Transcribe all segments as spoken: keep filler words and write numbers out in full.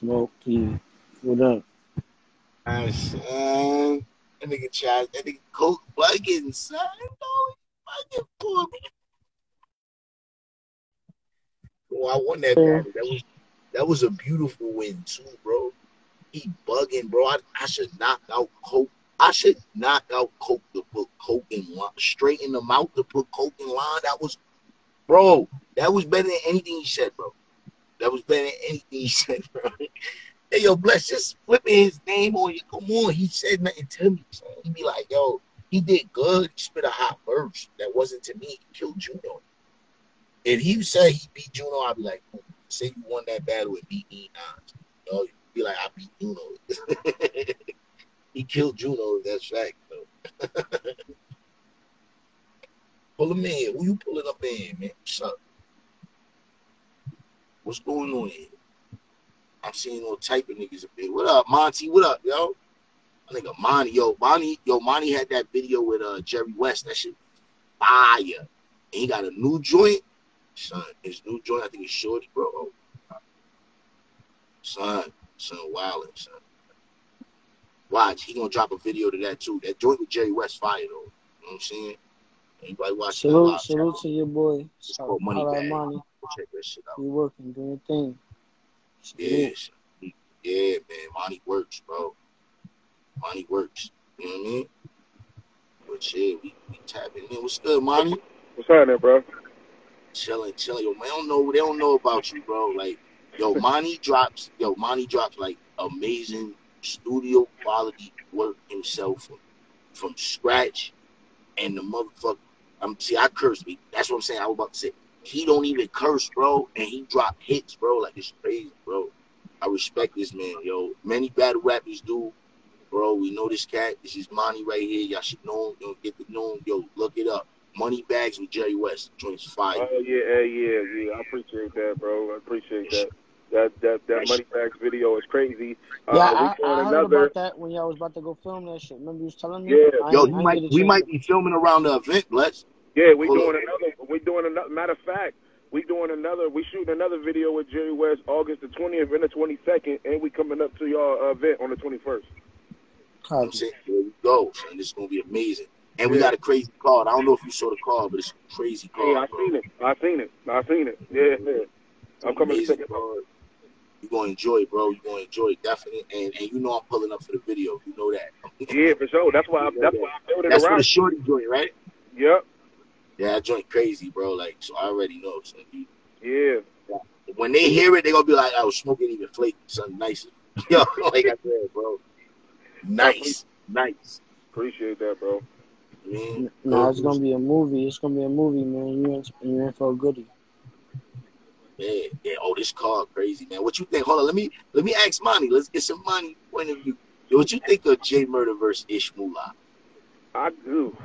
Smokey. What up? Alright, son. That nigga Chaz, that nigga Coke bugging, son. No, bugging, oh, I won that battle. That was that was a beautiful win too, bro. He bugging, bro. I, I should knock out Coke. I should knock out Coke to put Coke in line, straighten him out to put Coke in line. That was, bro. That was better than anything he said, bro. That was better than anything he said, bro. Hey, yo, Bless, just flipping his name on you. Come on. He said nothing to me. So he'd be like, yo, he did good. He spit a hot verse. That wasn't to me. He killed Juno. If he said he beat Juno, I'd be like, oh, say you won that battle with beat E Nines. You know, you'd be like, I beat Juno. He killed Juno. That's right, though. Pull him in. Who you pulling up in, man? What's up? What's going on here? I'm seeing all type of niggas up there. What up, Monty? What up, yo? I think Monty, yo, Monty, yo, Monty had that video with uh Jerry West. That shit fire. And he got a new joint, son. His new joint, I think it's Shorty, bro. Oh. Son, son, wildin', son. Watch, he gonna drop a video to that too. That joint with Jerry West fire though. You know what I'm saying? Anybody watching? Salute, that salute to your boy. It's called Money Bag. Check that shit out. You working, doing thing. Yeah, yeah, man. Monty works, bro. Monty works. You know what I mean? But shit, we, we tapping in. What's good, Monty? What's happening, bro? Chilling, chilling. Yo, man, they don't know. They don't know about you, bro. Like, yo, Monty drops. Yo, Monty drops like amazing studio quality work himself from, from scratch. And the motherfucker, I'm see. I curse me. That's what I'm saying. I was about to say. He don't even curse, bro, and he drop hits, bro. Like, it's crazy, bro. I respect this man, yo. Many battle rappers do, bro. We know this cat. This is Monty right here. Y'all should know him. Yo, get to know him. Yo, look it up. Money Bags with Jerry West. Joints fire. Oh, yeah, yeah, yeah, yeah. I appreciate that, bro. I appreciate that. That that that Money Bags video is crazy. Yeah, uh, I, I heard another... about that when y'all was about to go film that shit. Remember you was telling me? Yeah. I, yo, you I might, we might be filming around the event, Bless. Yeah, we doing another. We doing another. Matter of fact, we doing another. We shooting another video with Jerry West, August the twentieth and the twenty second, and we coming up to your event on the twenty first. I'm saying, here we go, and this is gonna be amazing. And yeah, we got a crazy card. I don't know if you saw the card, but it's a crazy card. Yeah, I seen it. I seen it. I seen it. Yeah, yeah. I'm coming amazing, to take it. You gonna enjoy it, bro. You gonna enjoy it, definitely. And and you know I'm pulling up for the video. You know that. Yeah, for sure. That's why. I, that's why. I built it that's around. For the shorty joint, right? Yep. Yeah, I joined crazy, bro. Like, so I already know. So you, yeah. When they hear it, they're going to be like, I was smoking even flake. Something nice. Yo, like I said, bro. Nice. Nice. Appreciate that, bro. Man, no, it's going to be a movie. It's going to be a movie, man. You're in, you're in for a goodie. Man, yeah. Oh, this car crazy, man. What you think? Hold on. Let me let me ask Monty. Let's get some Monty point of view. Yo, what you think of J Murder versus Ish Moolah? I do.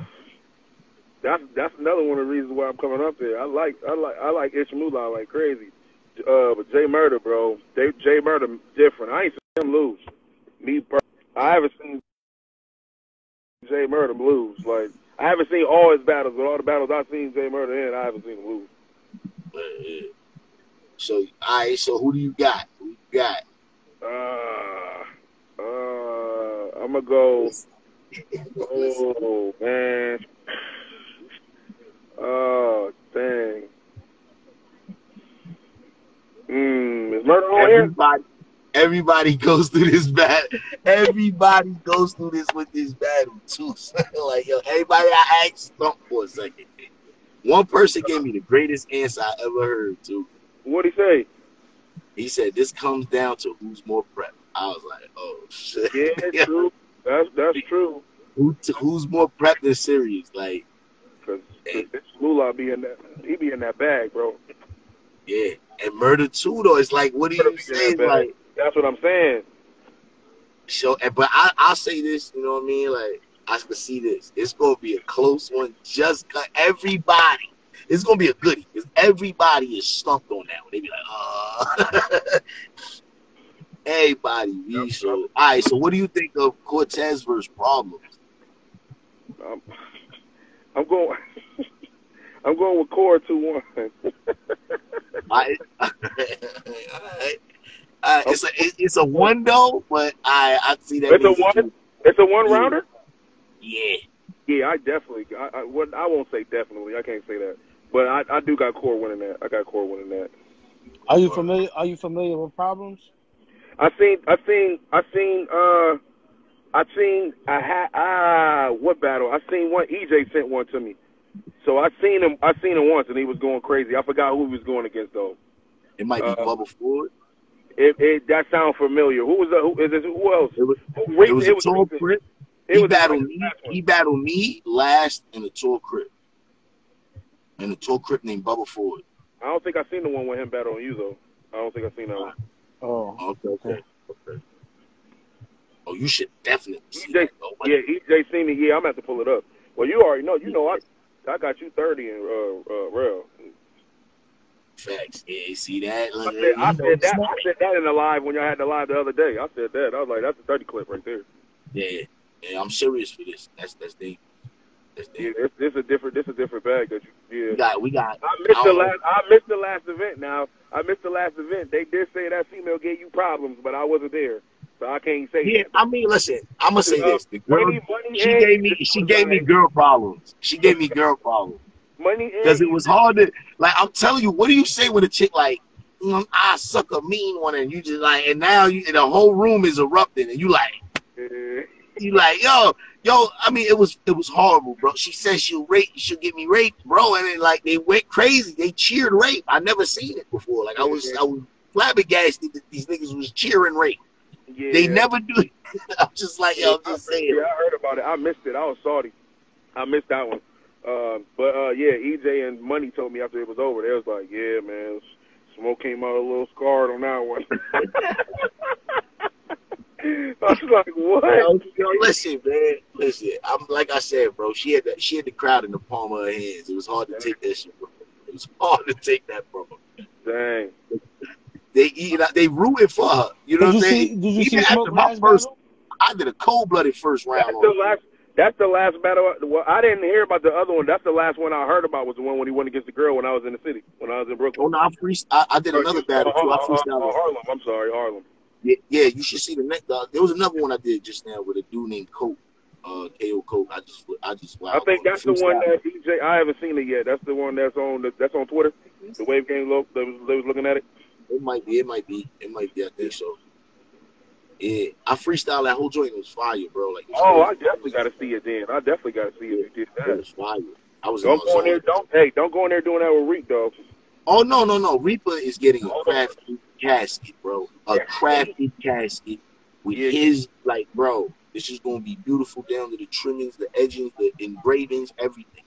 That's that's another one of the reasons why I'm coming up here. I like I like I like Ish Moolah like crazy, uh, but J Murder, bro, they, J Murder different. I ain't seen him lose. Me, I haven't seen J Murder lose. Like I haven't seen all his battles, but all the battles I've seen J Murder in, I haven't seen him lose. Uh, so all right, so who do you got? Who you got? Uh, uh, I'm gonna go. Oh man. Oh, dang. Mm, is Murder on everybody, here? Everybody goes through this battle. Everybody goes through this with this battle, too. Like, yo, everybody I asked stumped for a second. One person gave me the greatest answer I ever heard, too. What'd he say? He said, this comes down to who's more prep. I was like, oh, shit. Yeah, that's true. That's, that's true. Who, who's more prep than serious? Like, Cause Moolah be in that, he be in that bag, bro. Yeah, and Murder too, though. It's like, what do you say? That like, that's what I'm saying. So, but I, I'll say this, you know what I mean? Like, I can see this. It's gonna be a close one. Just everybody, it's gonna be a goodie because everybody is stumped on that one. They be like, oh. Everybody. Yep. So, all right. So, what do you think of Cortez versus Problems? Um. I'm going. I'm going with Core two one. All right, all right, all right. Uh, okay. It's a it, it's a one though, but I I see that. It's a one. Two. It's a one rounder. Yeah. Yeah, I definitely. I I, what, I won't say definitely. I can't say that, but I, I do got core winning that. I got core winning that. Are you familiar? Are you familiar with Problems? I seen. I seen. I seen. Uh, I seen. I had. Ah, what battle? I seen one. E J sent one to me. So I seen him. I seen him once, and he was going crazy. I forgot who he was going against though. It might be uh, Bubba Ford. It, it that sounds familiar. Who was that? Who is this? Who else? It was. Who, it was it a was tall crit. He, he battled me. He battled me last in a tall crit. In a tall crit named Bubba Ford. I don't think I seen the one with him battling you though. I don't think I seen that one. Oh. Okay. Okay. Okay. Oh, you should definitely. See E J, that, yeah, E J seen me. Yeah, I'm gonna have to pull it up. Well, you already know. You know I. I got you thirty in uh, uh, real. Facts. Yeah, see that? Like, I, said, I, said that I said that in the live when y'all had the live the other day. I said that. I was like, that's a thirty clip right there. Yeah, yeah. I'm serious for this. That's that's deep. That's deep. Yeah, this is a different. This is a different bag. That you, yeah. We got. We got. I missed I the last. I missed the last event. Now I missed the last event. They did say that female gave you problems, but I wasn't there, so I can't say. Yeah, that. I mean, listen. I'm gonna say uh, this. The girl, money, money she gave me. She gave me girl problems. She gave me girl problems. Money because it was hard to like. I'm telling you, what do you say when a chick like, mm, I suck a mean one, and you just like, and now you, and the whole room is erupting, and you like, you like, yo, yo. I mean, it was it was horrible, bro. She said she'll rape, she'll get me raped, bro, and then like they went crazy. They cheered rape. I never seen it before. Like I was, I was flabbergasted that these niggas was cheering rape. Yeah. They never do it. I'm just like, yo, I'm just saying. Yeah, I heard about it. I missed it. I was salty. I missed that one. Uh, but, uh, yeah, E J and Money told me after it was over, they was like, yeah, man, smoke came out a little scarred on that one. I was like, what? Yo, yo, listen, man, listen. I'm, like I said, bro, she had, the, she had the crowd in the palm of her hands. It was hard to take that shit from her. It was hard to take that from her. Dang. They you know, they rooted for her. You know did what I'm saying? Did you Even see after my first, battle? I did a cold blooded first round. That's the last. That's the last battle. Well, I didn't hear about the other one. That's the last one I heard about was the one when he went against the girl when I was in the city, when I was in Brooklyn. Oh no, I freest. I, I did or another battle too. I freestyled. Oh, Harlem. I'm sorry, Harlem. Yeah, yeah. You should see the next. Uh, there was another one I did just now with a dude named Coke, uh, K O Coke. I just, I just. Wow, I think that's the one that E J. I haven't seen it yet. That's the one that's on. The, that's on Twitter. The Wave Game. Look, they was, they was looking at it. It might be, it might be, it might be out there. So, yeah, I freestyled that whole joint. It was fire, bro. Like, oh, crazy. I definitely gotta see it then. I definitely gotta see it. Yeah, that. It was fire. I was don't go in there. Don't hey, don't go in there doing that with Reaper, though. Oh no, no, no. Reaper is getting a crafty casket, bro. A crafty casket with yeah. his like, bro. This is gonna be beautiful down to the trimmings, the edgings, the engravings, everything.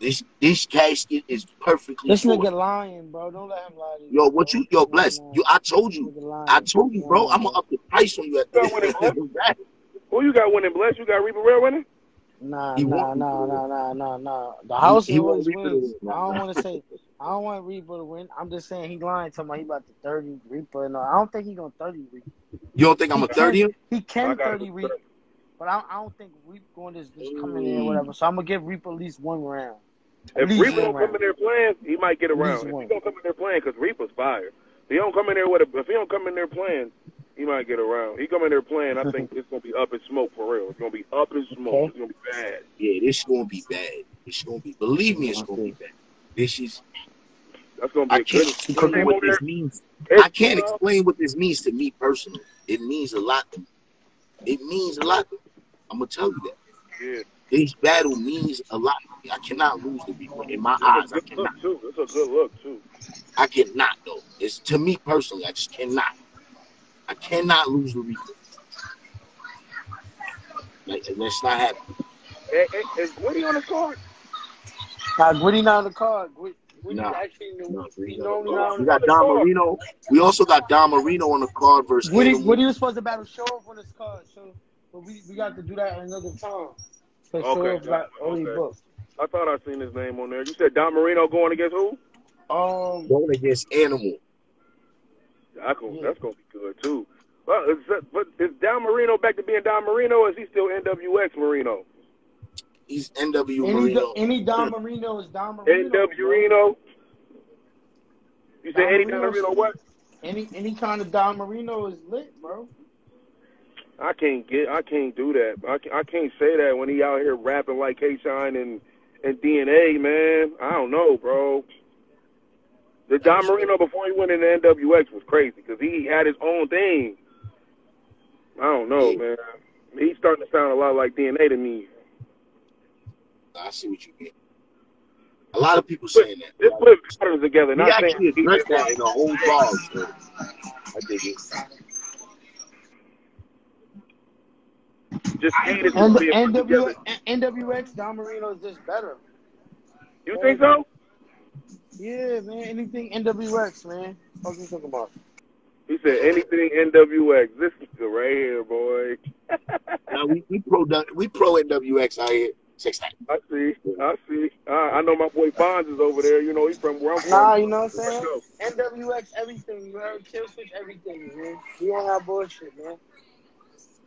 This this casket is perfectly. This nigga lying, bro. Don't let him lie to you. Yo, what you? Yo, bless you. I told you. I told you, bro. I'm gonna up the price on you. At the Who you got winning? Bless you got Reaper Rare winning? Nah, nah, nah, nah, nah, nah, nah. The house he wins. I don't want to say. I don't want Reaper to win. I'm just saying he lying. Talking about he about to thirty Reaper. No, I don't think he gonna thirty Reaper. You don't think I'm gonna thirty him? He can thirty Reaper, but I don't think Reaper going this coming in or whatever. So I'm gonna give Reaper at least one round. If Reaper don't come in there playing, he might get around. If he don't come in there playing, because Reaper's fire. If he don't come in there with a, if he don't come in there playing, he might get around. He come in there playing, I think it's gonna be up in smoke for real. It's gonna be up in smoke. Okay. It's gonna be bad. Yeah, this is gonna be bad. It's gonna be. Believe me, it's gonna be bad. This is. That's gonna be. I can't explain what this means. I can't explain what this means to me personally. It means a lot to me. It means a lot to me. I'm gonna tell you that. Yeah. This battle means a lot. I cannot lose to people in my eyes. I cannot. It's a good look too. I cannot though. It's to me personally. I just cannot. I cannot lose to people. Like, and that's not happening. Hey, hey, is Woody on the card? Nah, Woody not on the card. Woody nah. actually no, we no, no, we got Don Marino. We also got Don Marino on the card versus. Woody, Woody was supposed to battle Show Off on this card, so but we we got to do that another time. So okay, so like only okay. I thought I seen his name on there. You said Don Marino going against who? Um, going against Animal. I go, yeah. That's gonna be good too. Well, is that, but is Don Marino back to being Don Marino? Or is he still N W X Marino? He's N W any, Marino. Any Don Marino is Don Marino. N W Reno. You said Don any Marino Don Marino what? Any any kind of Don Marino is lit, bro. I can't get, I can't do that. I can't, I can't say that when he out here rapping like K-Shine and and D N A, man. I don't know, bro. The Don Marino before he went into N W X was crazy because he had his own thing. I don't know, man. He's starting to sound a lot like D N A to me. I see what you mean. A lot of people saying that. Let's put patterns together. Not saying he addressed that in the whole ball. I dig it. Just hated to be together. N W X Don Marino is just better. You think so? Yeah, man. Anything N W X, man. What are you talking about? He said anything N W X. This nigga right here, boy. Now we, we pro we pro N W X out here. Six nine. I see. I see. I, I know my boy Bonds is over there. You know he's from where I'm from. Nah, you know what I'm saying? N W X everything, man. Kill switch everything, man. We don't have bullshit, man.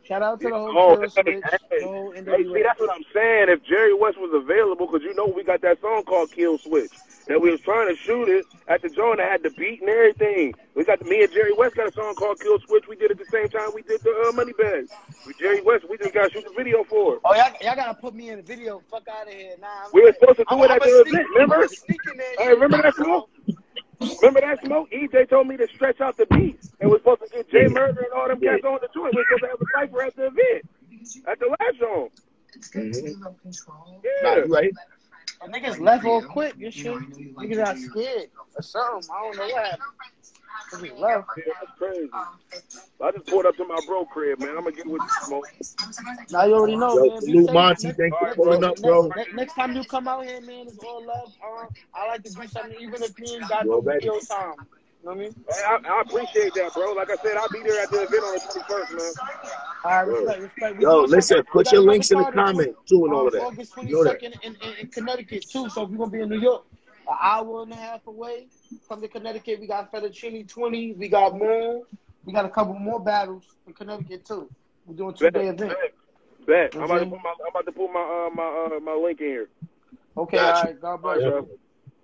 Shout out to the whole oh, Kill hey, Switch. Hey, hey, see, that's what I'm saying. If Jerry West was available, because you know we got that song called Kill Switch. That we was trying to shoot it at the joint that had the beat and everything. We got the, me and Jerry West got a song called Kill Switch. We did it at the same time we did the uh, Money Bag. With Jerry West, we just got to shoot the video for it. Oh, y'all got to put me in the video. Fuck out of here. Nah, we were supposed to do it at the event, remember? Hey, remember that smoke? Remember that smoke? E J told me to stretch out the beat. And we're supposed to get J Murder and all them guys on the joint. We're supposed to have a cypher at the event. At the live zone. It's good to be low control. Yeah. Right. And niggas left all quick. Your shit. Niggas got scared or something. I don't know what happened. We left. Yeah, that's crazy. I just pulled up to my bro crib, man. I'm going to get with you, Smoke. Now you already know, man. Salute, Monty. Next, Thanks for pulling up, bro. Next, next time you come out here, man, it's all love. Uh, I like to do something, even if you ain't got no video time. You know what I mean? I, I appreciate that, bro. Like I said, I'll be there at the event on the twenty-first, man. All right, respect, respect. Yo, we, listen, we, put we, your we, links we, in the comments, too, and all of that. August twenty-second you know that. In, in, in Connecticut, too, so if you're going to be in New York, an hour and a half away from the Connecticut, we got Fettuccine twenty, we got Moon, we got a couple more battles in Connecticut, too. We're doing two-day event. Bet. bet. I'm, about to put my, I'm about to put my, uh, my, uh, my link in here. Okay, gotcha. All right, God bless you.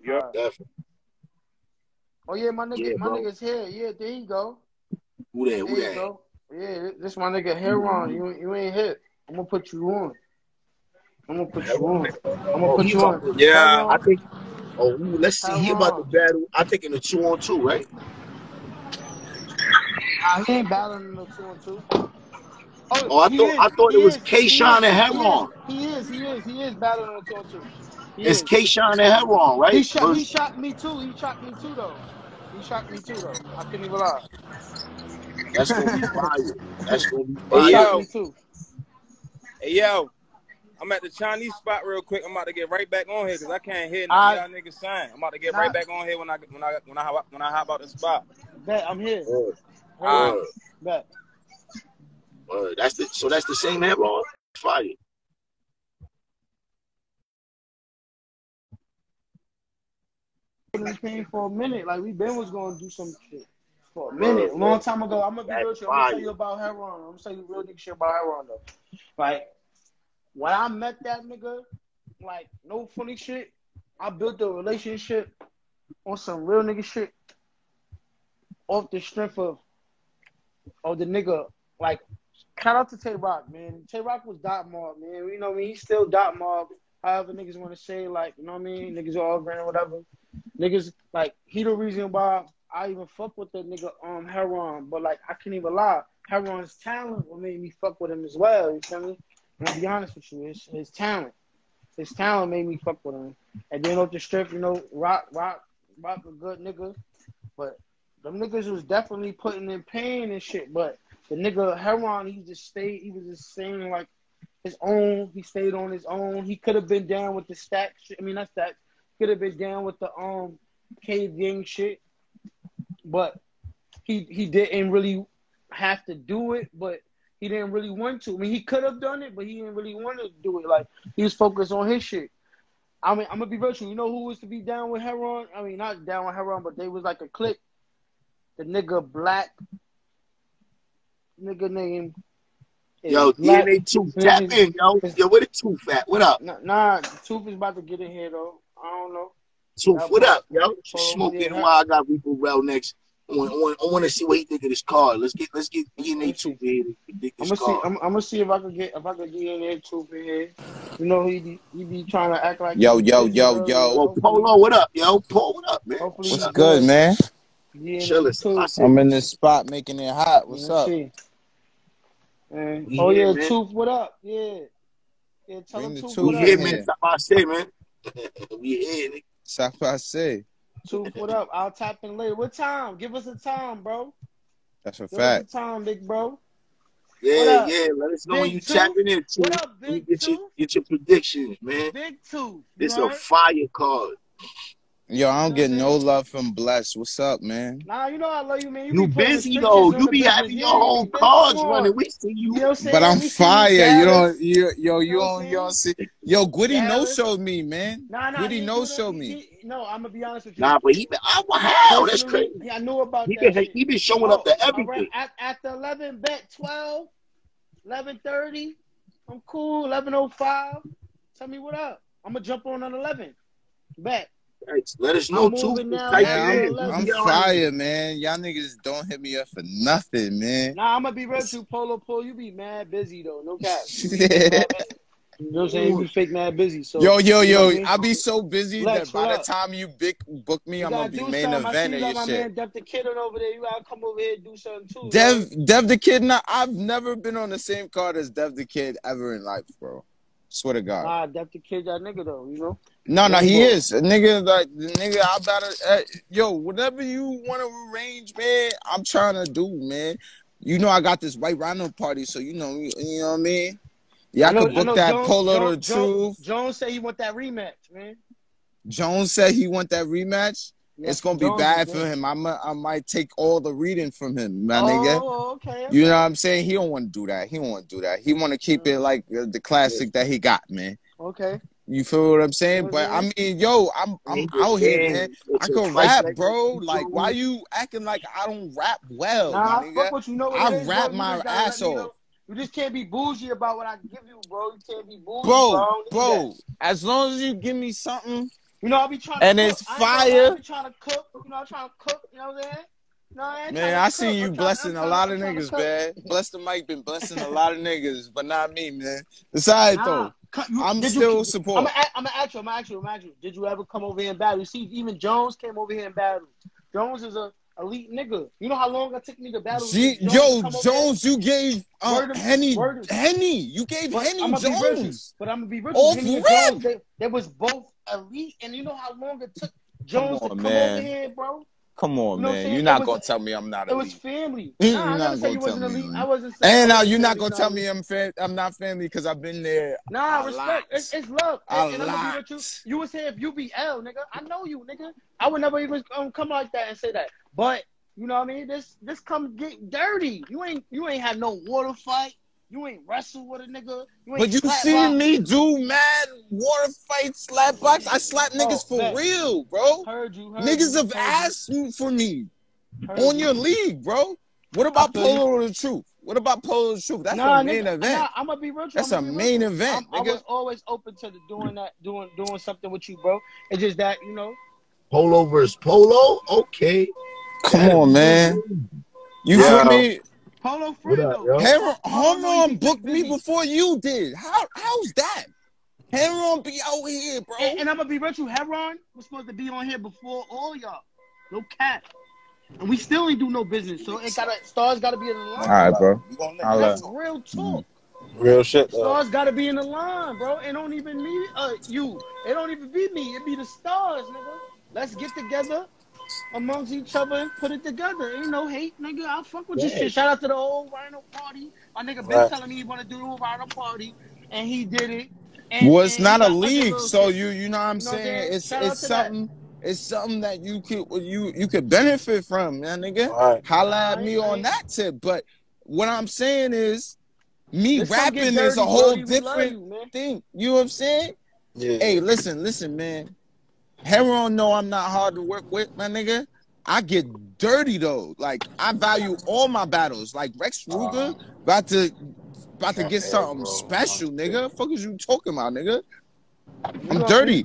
Yeah, right. Definitely. Oh, yeah, my nigga, yeah, my nigga's here. Yeah, there you go. Who that? Who that? Go. Yeah, this my nigga Heiron. You you ain't hit. I'm gonna put you on. I'm gonna put you on. I'm gonna put you on. Yeah, I think. Oh, let's see. He about to battle. I think in the two on two, right? I ain't battling in the two on two. Oh, oh I thought is, I thought it was K-Shine and Heiron. He is. He is. He is battling in the two on two. He it's K-Shine and Heiron, right? He shot, First. he shot me too. He shot me too, though. He shot me too, though. I couldn't even lie. That's gonna be fire. That's gonna be fire. Hey yo. Too. hey yo, I'm at the Chinese spot real quick. I'm about to get right back on here because I can't hear none of y'all niggas sign. I'm about to get nah. right back on here when I when I when I when I hop out the spot. Bet I'm here. Word. Word. Word. Bet. Word. That's the so that's the same that wrong fire. We came for a minute, like we been was gonna do some shit. For a minute, a long time ago. I'm gonna be real with you. I'm gonna tell you about Heiron. I'm gonna tell you real nigga shit about Heiron though. Like when I met that nigga, like no funny shit. I built a relationship on some real nigga shit off the strength of of the nigga. Like shout out to Tay Rock, man. Tay Rock was dot mob, man. You know what I mean? He's still dot mob. However niggas wanna say, like, you know what I mean? Niggas all over and whatever. Niggas like he the reason why I even fuck with that nigga um Heiron, but like I can't even lie, Heiron's talent what made me fuck with him as well. You feel me? And I'll be honest with you, his his talent, his talent made me fuck with him. And then off the strip, you know, rock, rock, rock a good nigga, but them niggas was definitely putting in pain and shit. But the nigga Heiron, he just stayed. He was just saying like his own. He stayed on his own. He could have been down with the stack. Shit. I mean, not stack. Could have been down with the um cave gang shit. But he he didn't really have to do it, but he didn't really want to. I mean, he could have done it, but he didn't really want to do it. Like, he was focused on his shit. I mean, I'm going to be virtual. You know who was to be down with Heiron? I mean, not down with Heiron, but they was like a clique. The nigga Black. Nigga name. Yo, Black. D N A Tooth. Tap in, yo. Yo, where the Tooth at? What up? Nah, nah, the Tooth is about to get in here, though. I don't know. Tooth, what up, yo? Smoking while I got Reaper Well next. I want, I want to see what he think of this card. Let's get, let's get D N A two for here. I'm gonna see. I'm, I'm gonna see if I can get, if I can get D N A two for here. You know, he be, he be trying to act like. Yo, yo, yo, yo. Well, Polo, what up, yo? Polo, what up, man? Hopefully What's good, man? Chillin'. I'm in this spot making it hot. What's up? And, yeah, oh yeah, man. Tooth, what up? Yeah, yeah. Tell Bring him Tooth, what up? Yeah, man. Stop I say, man. We here, nigga. Stop I say. Tooth, what up? I'll tap in later. What time? Give us a time, bro. That's a Give fact. Us a time, big bro. Yeah, yeah. Let us know big when you tapping in. Tooth. What up, big get, your, get your predictions, man. Big Tooth. This right? a fire card. Yo, I don't get no love from Bless. What's up, man? Nah, you know I love you, man. You, you be busy though. You be having your whole cards running. We see you, you know but I'm fire. You don't, you, yo, you, you know don't, you don't see. Yo, Gwitty yeah, no showed me, man. Nah, nah, Gwitty no showed me. He, no, I'm gonna be honest with you. Nah, but he been. Oh, wow, that's crazy. Yeah, I knew about he that. Been, he been showing oh, up to everything. Right, after eleven, bet twelve, eleven thirty. I'm cool. Eleven oh five. Tell me what up. I'm gonna jump on an eleven. Bet. Thanks. Let us know, too. Now, man, I'm, I'm fire, man. Y'all niggas don't hit me up for nothing, man. Nah, I'm going to be real too, Polo Polo. You be mad busy, though. No cap. Yeah. You know what I'm saying? You fake mad busy. So, yo, yo, yo. You know I, mean? I be so busy Lex, that by the time you big, book me, you I'm going to be main something. event of your my shit. Man, Dev the Kid over there. You got to come over here and do something, too. Dev, right? Dev the Kid, nah, I've never been on the same card as Dev the Kid ever in life, bro. Swear to God. Nah, Dev the Kid, that nigga, though, you know? No, no, he is. A nigga, like, the nigga, I gotta, uh, yo, whatever you want to arrange, man, I'm trying to do, man. You know I got this white rhino party, so you know, you, you know what I mean? Yeah, I, I know, could book I that Jones, Polo Jones, to the Jones, Truth. Jones said he want that rematch, man. Jones said he want that rematch? Yeah, it's going to be Jones, bad man. for him. I'm a, I might take all the reading from him, my oh, nigga. Okay, okay. You know what I'm saying? He don't want to do that. He don't want to do that. He want to keep yeah. it like the classic yeah. that he got, man. Okay. You feel what I'm saying? But I mean, yo, I'm I'm out here, man. I can rap, bro. Like, why you acting like I don't rap well? Nah, nigga? Fuck what you know. What I is, rap bro. my ass off. You, know, you just can't be bougie about what I give you, bro. You can't be bougie, bro. Bro, bro as long as you give me something, you know, I'll be trying. And to it's cook. fire. I be trying to cook. You know, I'm trying to cook. You know what I'm saying? No, I man, I see cook. you I'm blessing trying, a lot of niggas, man. Bless the Mic been blessing a lot of niggas, but not me, man. It's all right, though. You, I'm still you, support. I'm gonna ask you. I'm gonna ask you. I'm gonna ask you. Did you ever come over here and battle? You see, even Jones came over here and battled. Jones is a elite nigga. You know how long it took me to battle? See, Jones yo, Jones, you gave uh, Henny. Henny, you gave but Henny Jones. Virtuous, but I'm gonna be virtuous. Jones, they, they was both elite, and you know how long it took Jones come on, to come man. over here, bro. Come on, you know man. You're not going to tell me I'm not elite. It was family. Nah, I never said you wasn't elite. I wasn't saying. And you're not going to tell me I'm fam I'm not family because I've been there. Nah, respect. It's, it's love. A and, and lot. I'm you, you would say if you be L, nigga. I know you, nigga. I would never even um, come like that and say that. But, you know what I mean? This this come get dirty. You ain't you ain't had no water fight. You ain't wrestled with a nigga. You ain't but you seen me do mad water fight slap box. I slap niggas oh, for bet. real, bro. Heard you. Heard niggas you, have heard asked you for me heard on you. your league, bro. What about Polo the Truth? What about Polo the Truth? That's nah, a main nigga, event. Nah, I'm gonna be real. That's a main real. event. I'm, nigga. I was always open to the doing that, doing doing something with you, bro. It's just that you know. Polo versus Polo. Okay. Come that on, man. You yeah. feel me? Polo free though. Heiron booked me before you did. How how's that? Heiron be out here, bro. And, and I'm gonna be real with you. Heiron was supposed to be on here before all y'all. No cap. And we still ain't do no business. So it gotta stars gotta be in the line. All right, bro. bro. That's right. real talk. Real shit. Though. Stars gotta be in the line, bro. It don't even need uh you. It don't even be me. It be the stars, nigga. Let's get together. Amongst each other and put it together. Ain't no hate, nigga. I fuck with this shit. Shout out to the old Rhino Party. My nigga been right. telling me he want to do a Rhino Party, and he did it. And, well, it's and not a league, so you you know what I'm you know saying? What it's it's something that. it's something that you could you you could benefit from, man, nigga. Right. Holla at right, me right. on that tip. But what I'm saying is, me this rapping dirty, is a whole dirty, different you, thing. You know what I'm saying? Yeah. Hey, listen, listen, man. Heiron know I'm not hard to work with, my nigga. I get dirty though. Like I value all my battles. Like Rex Ruger uh, about to about to get something special, nigga. Fuck is you talking about, nigga? I'm dirty.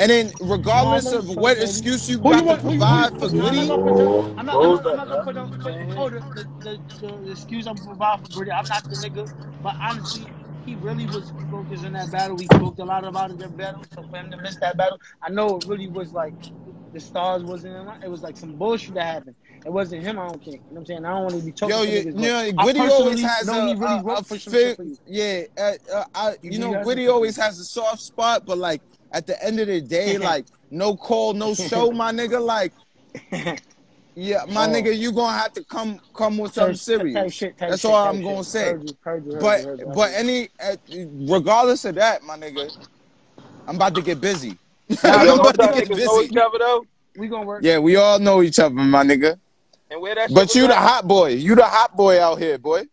And then, regardless of what excuse you got to provide for Gwitty, I'm not gonna put on the excuse I'm providing for Gwitty. I'm not the nigga, but honestly, he really was focused in that battle. We spoke a lot about it in that battle. So for him to miss that battle, I know it really was like the stars wasn't in line. It was like some bullshit that happened. It wasn't him, I don't think. You know what I'm saying? I don't want to be talking. Yo, yeah, niggas, yeah, Gwitty always has a, really a, a fit, yeah, uh, uh, I, you, you know, Gwitty always has a soft spot, but like at the end of the day, like no call, no show, my nigga. Like, yeah, my oh. nigga, you gonna have to come come with something serious. Type, type shit, type That's shit, all I'm gonna shit. say. Heard you, heard you, heard but heard you, heard but any, uh, regardless of that, my nigga, I'm about to get busy. I'm about to get busy. We gonna work. Yeah, we all know each other, my nigga. And where that but you at? The hot boy. You the hot boy out here, boy.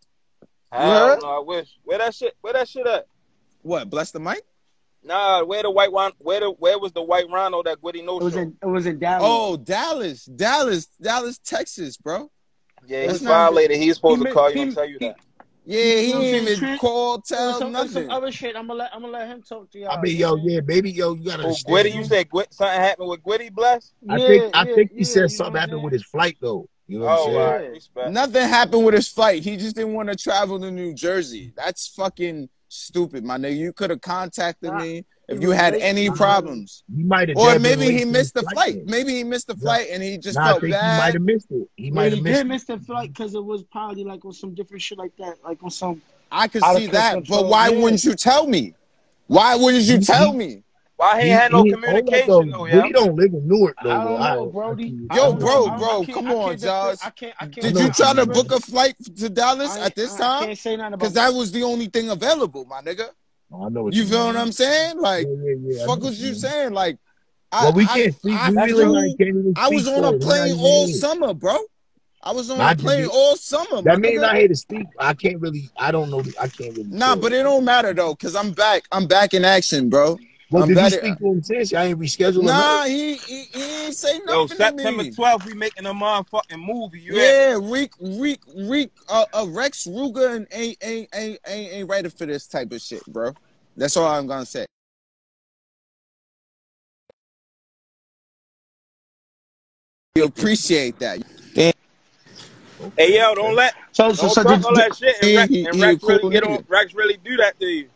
I don't know, I wish. Where that shit? Where that shit at? What? Bless the mic? Nah, where the white one? Where the where was the white rhino that Gwitty knows? It was in, it was in Dallas. Oh, Dallas, Dallas, Dallas, Texas, bro. Yeah, he's violated. He's supposed he, to call he, you and tell you he, that. Yeah, he didn't even call, tell some, nothing. Some other shit. I'm gonna let I'm gonna let him talk to y'all. I mean, yo, yeah, baby, yo, you gotta. Oh, Gwitty, you said Gwitty, something happened with Gwitty, bless. I yeah, think I yeah, think he yeah, said something happened with his flight though. You know what oh, I'm saying? Right. Nothing happened with his flight. He just didn't want to travel to New Jersey. That's fucking stupid, my nigga. You could have contacted nah, me if you had any problems. You might have, or maybe he missed the flight. flight. Maybe he missed the yeah. flight and he just nah, felt I think bad. He might have missed it. He might have yeah, missed, missed the flight because it was probably like on some different shit like that, like on some. I could see that, control. but why yeah. wouldn't you tell me? Why wouldn't you tell me? Why he, he had no he communication though? Yeah, he don't live in Newark though. I don't know, Brody. Yo, bro, bro, come on, Josh. I can't. I can't. Did you try to book a flight to Dallas at this time? I can't say nothing about that. Because that was the only thing available, my nigga. I know what you feel. What I'm saying? Like, fuck what you saying? Like, I was on a plane all summer, bro. I was on a plane all summer. That means I hate to speak. I can't really. I don't know. I can't really. Nah, but it don't matter though, because I'm back. I'm back in action, bro. Well, I'm did you speak to him since? I ain't rescheduled. Nah, he, he he ain't say nothing. Yo, September twelfth, we making a motherfucking movie. You yeah, Reek, Reek, Reek, uh, uh, Rex Ruger and ain't ain't ain't ain't ain't ready for this type of shit, bro. That's all I'm gonna say. We appreciate that. Damn. Hey yo, don't let so so, don't so all that shit and Rex, he, and Rex really cool get on. Rex really do that to you.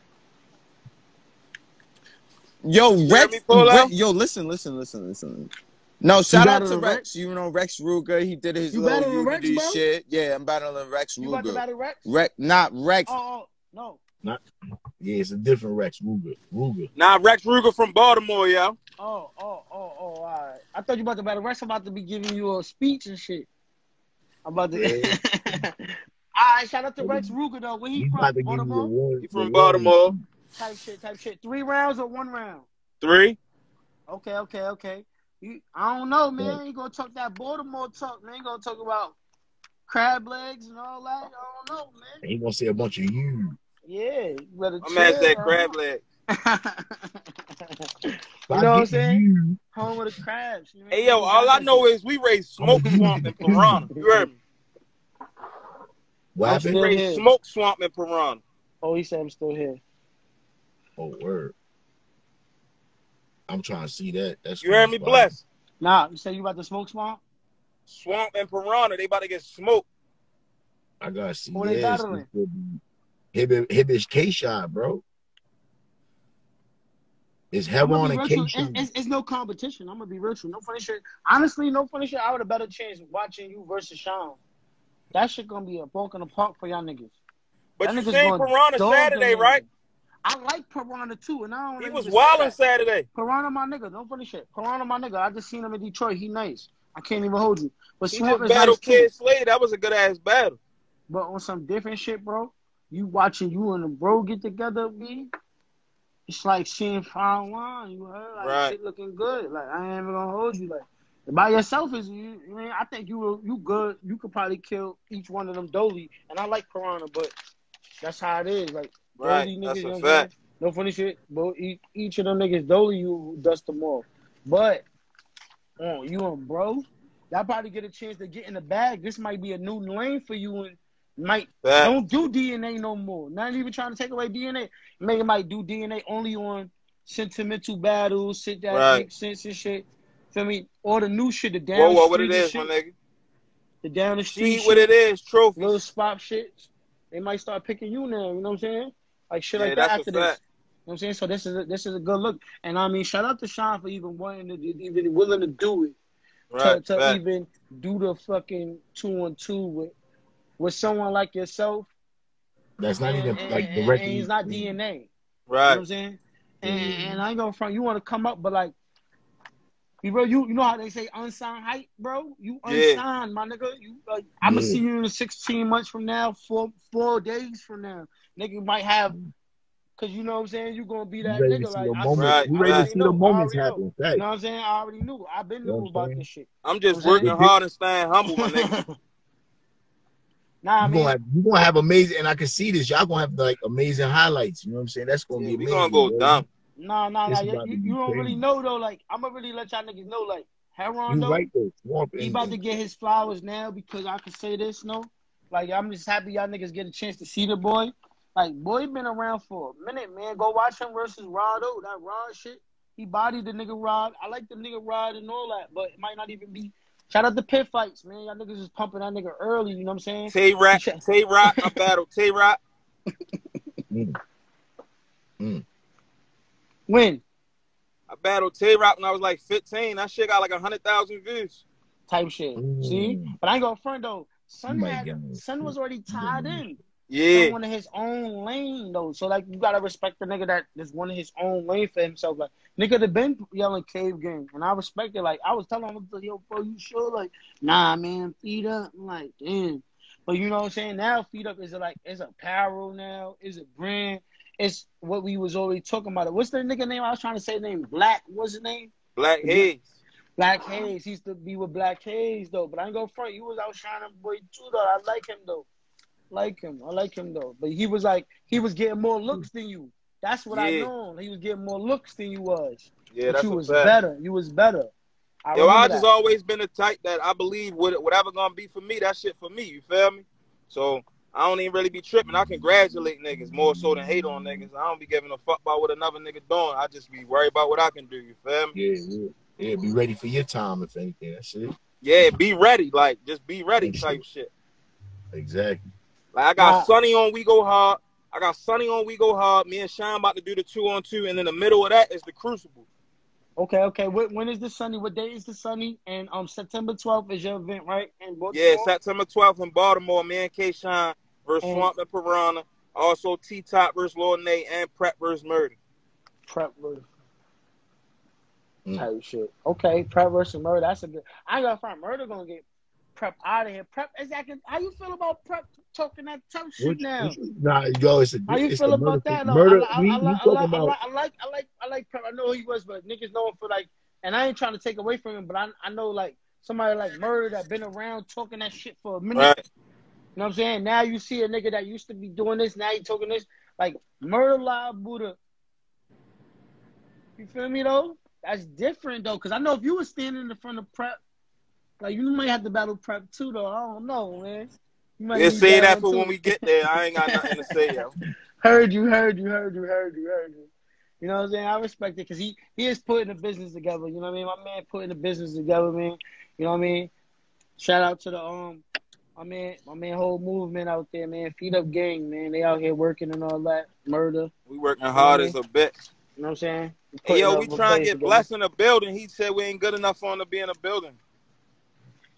Yo, Rex, Re yo, listen, listen, listen, listen. No, shout out to Rex. Rex. You know, Rex Ruger, he did his you little Unity Rex, shit. Yeah, I'm battling Rex Ruger. You about to battle Rex? Rex? Not Rex. Oh, no. Not, yeah, it's a different Rex Ruger. Ruger. Nah, Rex Ruger from Baltimore, yo. Oh, oh, oh, oh, all right. I thought you about to battle Rex. I'm about to be giving you a speech and shit. I'm about to... Yeah. All right, shout out to Rex Ruger, though. Where he He's from? Baltimore? He from Baltimore. Type shit, type shit. Three rounds or one round? Three. Okay, okay, okay. You, I don't know, man. Yeah. You gonna talk that Baltimore talk, man. You gonna talk about crab legs and all that. I don't know, man. He gonna say a bunch of you. Yeah. You I'm at that crab leg. You know what I'm saying? You. Home with the crabs. You know, hey, yo, all I know is we raise smoke swamp and piranha. You heard me? What happened? We raise smoke swamp and piranha. Oh, he said I'm still here. Oh, word. I'm trying to see that. That's you heard me, blessed. Nah, you said you about to smoke swamp? Swamp and piranha, they about to get smoked. I got to see oh, this. They battling. Hibbish K-Shot, bro. It's Heiron and K-Shot. It's, it's, it's no competition. I'm going to be virtual. No funny shit. Honestly, no funny shit. I would have better chance watching you versus Sean. That shit going to be a walk in the park for y'all niggas. But you seen piranha Saturday, right? I like Piranha too, and I don't. He was wild on Saturday. Piranha, my nigga, don't finish it. Piranha, my nigga, I just seen him in Detroit. He nice. I can't even hold you. But Swamp is battle Kid Slade. That was a good ass battle. But on some different shit, bro. You watching you and the bro get together, B. It's like seeing fine wine. You heard, like right. Shit looking good. Like I ain't even gonna hold you. Like by yourself is you. I mean, I think you were, you good. You could probably kill each one of them Dolly. And I like Piranha, but that's how it is. Like. Right, that's a fact. No funny shit, but each of them niggas dolly you dust them off. But uh, you and bro, y'all probably get a chance to get in the bag. This might be a new lane for you and might fact. Don't do D N A no more. Not even trying to take away D N A. Maybe might do D N A only on sentimental battles, shit that right. makes sense and shit. Feel me? All the new shit, the down whoa, whoa, the street what it is, shit, my nigga. The down the street see what shit, it is, trophies. Little spot shit. They might start picking you now, you know what I'm saying? Like shit yeah, like that after this. Fact. You know what I'm saying? So this is a, this is a good look. And I mean, shout out to Sean for even wanting to, even willing to do it. Right, to to even do the fucking two on two with with someone like yourself. That's not and, even and, like the record. And he's not D N A. Right. You know what I'm saying? And, mm-hmm. and I ain't gonna front. You want to come up, but like, you bro, you you know how they say unsigned hype, bro. You unsigned, yeah. my nigga. You like, I'm gonna yeah. see you in sixteen months from now, four four days from now, nigga. You might have. Cause you know what I'm saying, you gonna be that nigga. Like, I right, we ready right. to see the moments happen. You know what I'm saying? I already knew. I've been knew about this shit. I'm just you know working hard and staying humble, my nigga. Nah, man. Gonna have, you're gonna have amazing, and I can see this. Y'all gonna have like amazing highlights. You know what I'm saying? That's gonna yeah, be. We amazing, gonna go dumb. Nah, nah, nah. You, you don't really know though. Like, I'm gonna really let y'all niggas know. Like, Heiron though, right he about to get his flowers now because I can say this. No, like I'm just happy y'all niggas get a chance to see the boy. Like, boy, he been around for a minute, man. Go watch him versus Rod O. That Rod shit. He bodied the nigga Rod. I like the nigga Rod and all that, but it might not even be. Shout out to Pit Fights, man. Y'all niggas was pumping that nigga early, you know what I'm saying? Tay Rock. Tay Rock. I battled Tay Rock. mm. Mm. When? I battled Tay Rock when I was like fifteen. That shit got like one hundred thousand views. Type shit. Mm. See? But I ain't gonna front, though. Son, had, Son was already tied in. Yeah, one of his own lane though, so like you gotta respect the nigga that is one of his own lane for himself. Like nigga, the been yelling cave game, and I respect it. Like I was telling him, yo, bro, you sure? Like nah, man, feed up. I'm like damn, but you know what I'm saying? Now feed up is like it's apparel now, is a brand, it's what we was already talking about. What's the nigga name? I was trying to say name Black. What's his name? Black Hayes. Black Hayes. He used to be with Black Hayes though, but I ain't gonna front. You was out shining boy too though. I like him though. Like him, I like him though. But he was like, he was getting more looks than you. That's what yeah. I know. He was getting more looks than you was. Yeah, but that's you was fact. better. You was better. I Yo, I just that. always been the type that I believe whatever gonna be for me, that shit for me. You feel me? So I don't even really be tripping. I congratulate niggas more so than hate on niggas. I don't be giving a fuck about what another nigga doing. I just be worried about what I can do. You feel me? Yeah, yeah. Yeah, be ready for your time if anything. That's it. Yeah, be ready. Like just be ready type shit. Exactly. Like I got wow. Sonny on We Go Hard. I got Sonny on We Go Hard. Me and Sean about to do the two on two, and in the middle of that is the Crucible. Okay, okay. When, when is the Sonny? What day is the Sonny? And um, September twelfth is your event, right? In Baltimore? Yeah, September twelfth in Baltimore. Me and K. Sean versus and Swamp and Piranha. Also T Top versus Lord Nate and Prep versus Murder. Prep versus mm. type shit. Okay, Prep versus Murder. That's a good. I ain't gonna find Murder gonna get Prep out of here. Prep exactly. How you feel about Prep talking that tough shit now? Nah, yo, it's a, how you it's feel about that? No, murder. I, I, I, we, I, I, I, about... I, I like, I like, I like Prep. I know who he was, but niggas know him for like. And I ain't trying to take away from him, but I, I know like somebody like Murder that been around talking that shit for a minute. Right. You know what I'm saying? Now you see a nigga that used to be doing this, now he talking this. Like Murder Live Buddha. You feel me though? That's different though, because I know if you was standing in front of Prep. Like, you might have to battle Prep, too, though. I don't know, man. You might yeah, say that for too. When we get there. I ain't got nothing to say, yo. Heard you, heard you, heard you, heard you, heard you. You know what I'm saying? I respect it, because he, he is putting the business together. You know what I mean? My man putting the business together, man. You know what I mean? Shout out to the, um, my man, my man whole movement out there, man. Feed Up Gang, man. They out here working and all that. Murder. We working hard as a bitch. You know what I'm saying? Hey, yo, we trying to get together. Blessed in a building. He said we ain't good enough on to be in a building.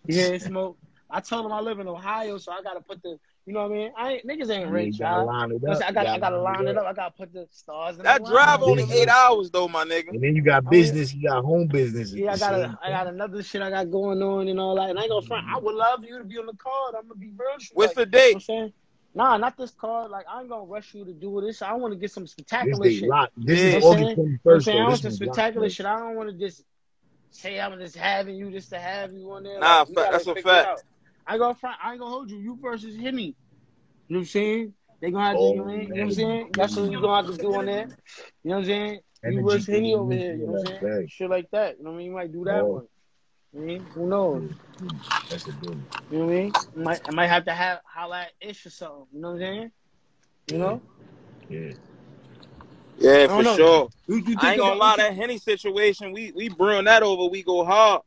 Yeah, Smoke. I told him I live in Ohio, so I gotta put the, you know what I mean? I ain't, niggas ain't rich, y'all. I gotta, I gotta line it up. I gotta put the stars in. That drive only eight hours though, my nigga. And then you got business, I mean, you got home business. Yeah, I got, a, I got another shit I got going on and all that. And I ain't gonna front. I would love you to be on the card. I'm gonna be real. What's like, the date? You know what I'm saying? Nah, not this card. Like I ain't gonna rush you to do this. I want to get some spectacular this shit. This yeah. is August twenty-first. I want some spectacular shit. I don't want to just. Say I'm just having you just to have you on there. Nah, like, that's a fact. I ain't gonna front, I ain't gonna hold you. You versus Henny. You know what I'm saying? They gonna have to, oh, you, know, you know what I'm saying? That's what you gonna have to do on there. You know what I'm saying? Energy you versus Henny over here. You know what I'm saying? Bag. Shit like that. You know what I mean? You might do that oh. one. You know I mean? Who knows? That's a good one. You know what I mean? I might, I might have to have holla at Ish or something. You know what I'm saying? You yeah. know? Yeah. Yeah, for know. sure. Who you think I ain't gonna lie, that Henny situation, we we brewing that over. We go hard.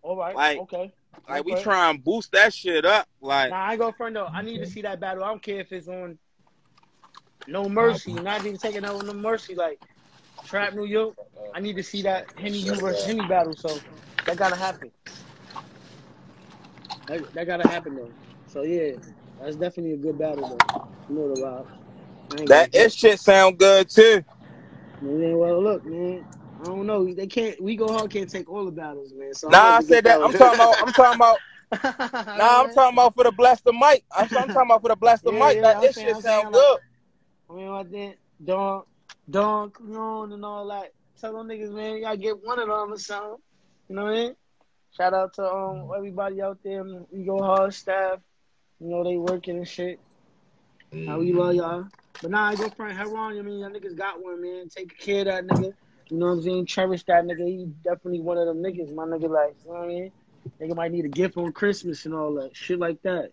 All right. Like, okay. Like okay. we try and boost that shit up. Like, nah, I ain't gonna front though. I need to see that battle. I don't care if it's on No Mercy, not even taking out on No Mercy. Like Trap New York, I need to see that Henny you versus Henny battle. So that gotta happen. That, that gotta happen though. So yeah, that's definitely a good battle though. You know the vibes. That it shit sound good too. Man, well look, man. I don't know. They can't. We Go Hard can't take all the battles, man. So nah, I said that. I'm talking about. I'm talking about. Nah, I'm talking about for the Bless the Mic. I'm, I'm talking about for the Bless the Mic. That this shit sound good. I mean, I think Don, Don, Clone and all that. Tell them niggas, man, you gotta get one of them or something. You know what I mean? Shout out to um everybody out there. We Go Hard staff. You know they working and shit. How we love y'all. But nah, I go front Heiron. I mean, y'all niggas got one, man. Take care of that nigga. You know what I'm saying? Cherish that nigga. He definitely one of them niggas, my nigga. Like, you know what I mean? Nigga might need a gift on Christmas and all that shit like that.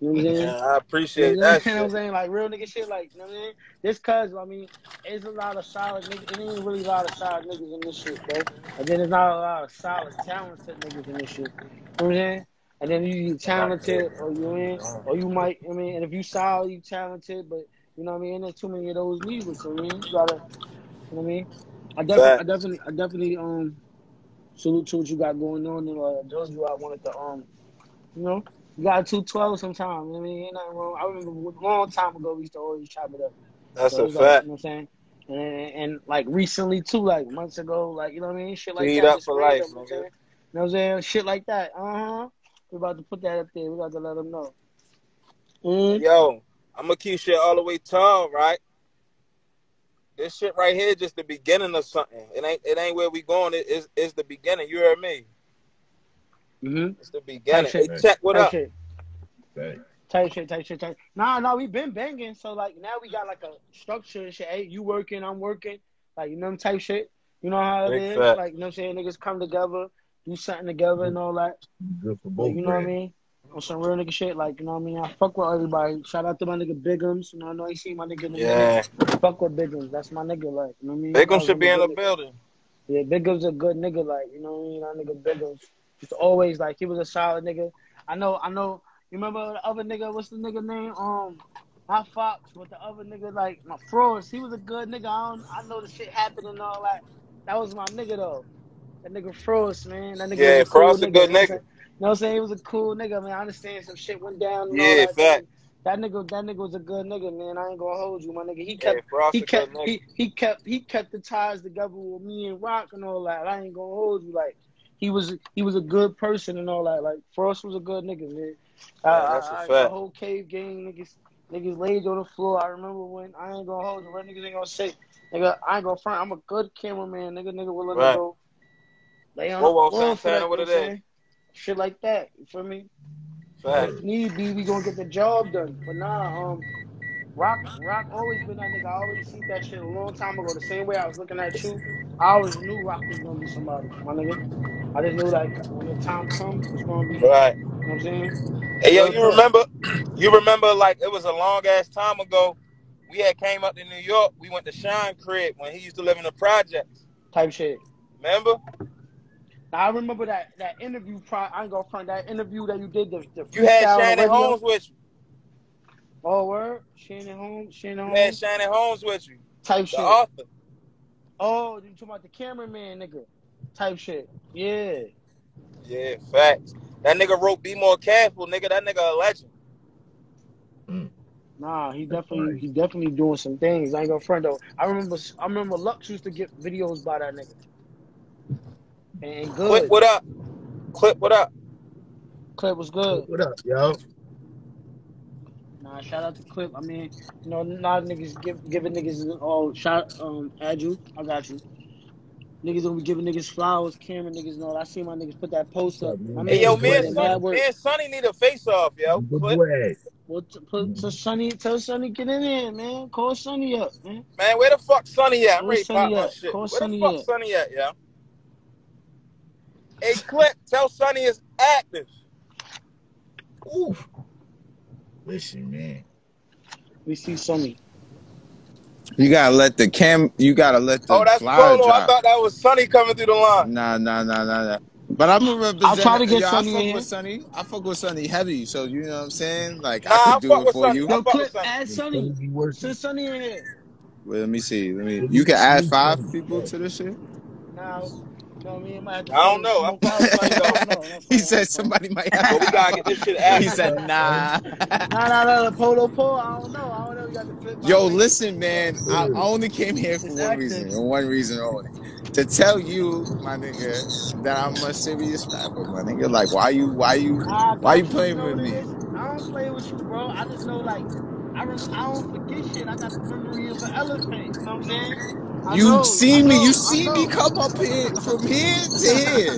You know what I'm saying? Yeah, I appreciate you know that. You know what I'm saying? Like real nigga shit. Like, you know what I mean? This cuz, I mean, it's a lot of solid niggas. It ain't really a lot of solid niggas in this shit, bro. And then there's not a lot of solid, talented niggas in this shit. You know what I'm saying? And then you, you talented, or you in, or you might. I mean, and if you solid, you talented, but. You know what I mean? Ain't there too many of those leaders, so I mean, you gotta, you know what I mean? I definitely, I definitely, I definitely, um, salute to what you got going on, and uh, those you I wanted to, um, you know, you got two twelve sometimes, you know what I mean? Ain't nothing wrong. I remember a long time ago, we used to always chop it up. That's so a fact. Like, you know what I'm saying? And, and, and, like, recently, too, like, months ago, like, you know what I mean? Shit like Feed that. up for life, up, you know what I'm saying? Shit like that. Uh-huh. We're about to put that up there. We got to let them know. Mm. Yo. I'm going to keep shit all the way tall, right? This shit right here just the beginning of something. It ain't it ain't where we going. It, it's, it's the beginning. You heard me? Mm-hmm. It's the beginning. Hey, check what up. Shit. Tight shit, tight shit, tight. Nah, nah, we been banging. So, like, now we got, like, a structure and shit. Hey, you working, I'm working. Like, you know, type shit. You know how it Big is? Fat. Like, you know what I'm saying? Niggas come together, do something together and all that. Good for both, like, you know man. what I mean? On some real nigga shit, like, you know what I mean? I fuck with everybody. Shout out to my nigga Biggums. You know, I know you see my nigga. Yeah. Nigga. Fuck with Biggums. That's my nigga, like, you know what I mean? Biggums should be in the building. Yeah, Biggums a good nigga, like, you know what I mean? That nigga Biggums. Just always, like, he was a solid nigga. I know, I know. You remember the other nigga? What's the nigga name? Um, my Fox with the other nigga, like, my Frost. He was a good nigga. I don't, I know the shit happened and all that. That was my nigga, though. That nigga Frost, man. That nigga yeah, Frost cool a good nigga. nigga. You know what I'm saying? He was a cool nigga, man. I understand some shit went down and yeah, all that. Fact. That nigga that nigga was a good nigga, man. I ain't gonna hold you, my nigga. He kept yeah, he kept he, he kept he kept the ties together with me and Rock and all that. I ain't gonna hold you. Like he was he was a good person and all that. Like Frost was a good nigga, man. Yeah, I, that's I, a fact. I, the whole Cave gang niggas niggas laid on the floor. I remember when I ain't gonna hold you, what niggas ain't gonna say. Nigga, I ain't gonna front. I'm a good cameraman, nigga nigga willing right. to go lay on whoa, whoa, the floor. What it shit like that, you feel me? Fact. If need be, we gonna get the job done. But nah, um, Rock, Rock always been that nigga. I already seen that shit a long time ago. The same way I was looking at you, I always knew Rock was gonna be somebody, my nigga. I just knew like when the time comes, it's gonna be. Right. You know what I'm saying? Hey yo, you remember? You remember like it was a long ass time ago. We had came up to New York. We went to Shine crib when he used to live in the projects. Type shit. Remember? Now, I remember that that interview. Pro, I ain't gonna front that interview that you did. The, the you had Shannon Holmes with you. Oh, word, Shannon Holmes, Shannon Holmes. You had Shannon Holmes with you. Type the shit. Author. Oh, you talking about the cameraman, nigga? Type shit. Yeah. Yeah, facts. That nigga wrote "Be More Careful," nigga. That nigga a legend. Mm. Nah, he definitely he definitely doing some things. I ain't gonna front though. I remember I remember Lux used to get videos by that nigga. And good. Clip, what up? Clip, what up? Clip was good. Clip, what up, yo? Nah, shout out to Clip. I mean, you know, now niggas give, giving niggas all shout um at you. I got you. Niggas gonna be giving niggas flowers, camera niggas and all. I see my niggas put that post up. My hey, yo, me and Sonny, Sonny need a face off, yo. Put, well, t put to Sonny, tell Sonny get in there, man. Call Sonny up, man. Man, where the fuck Sonny at? I'm ready to pop my shit. Call where Sonny the fuck up. Sonny at, yo? Hey, Clip, tell Sonny is active. Ooh. Listen, man. We see Sonny. You gotta let the cam. You gotta let the. Oh, that's Polo. I thought that was Sonny coming through the line. Nah, nah, nah, nah, nah. But I'm a representative. I'll try to get Yo, Sonny I fuck in. With Sonny. I fuck with Sonny heavy. So you know what I'm saying? Like nah, I can I do it for Sonny. You. No, Clip, add Sonny. Since Sonny in here. Wait, let me see. Let me. You can add five people to this shit. No. No, me and my I don't know. I don't know. He said somebody might have. Well, we gotta get this shit out. He said nah. nah, nah, nah. The polo polo. I don't know. I don't know. We got the flip. Yo, listen, man. I only came here for one reason, and one reason only, to tell you, my nigga, that I'm a serious rapper, my nigga. Like, why you, why you, why you playing with me? I don't play with you, bro. I just know, like, I don't forget shit. I got the memory of an elephant. You know what I'm saying? I you know, see know, me, you see me come up here from here to here,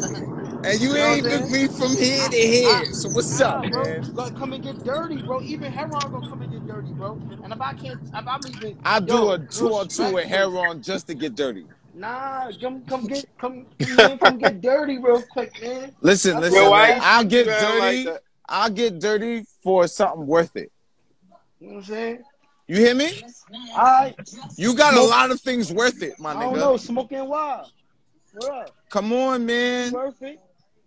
and you, you know ain't with me from here to here. I, I, so what's nah, up, bro, man? Look, come and get dirty, bro. Even Heiron gonna come and get dirty, bro. And if I can't, if I'm even, I yo, do a two on two with Heiron just to get dirty. Nah, come, come get, come, man, come get dirty real quick, man. Listen, That's listen, man. I'll get dirty. Like I'll get dirty for something worth it. You know what I'm saying? You hear me? I, you got smoke. A lot of things worth it, my nigga. I don't know, smoking wild. What up? Come on, man. Worth it.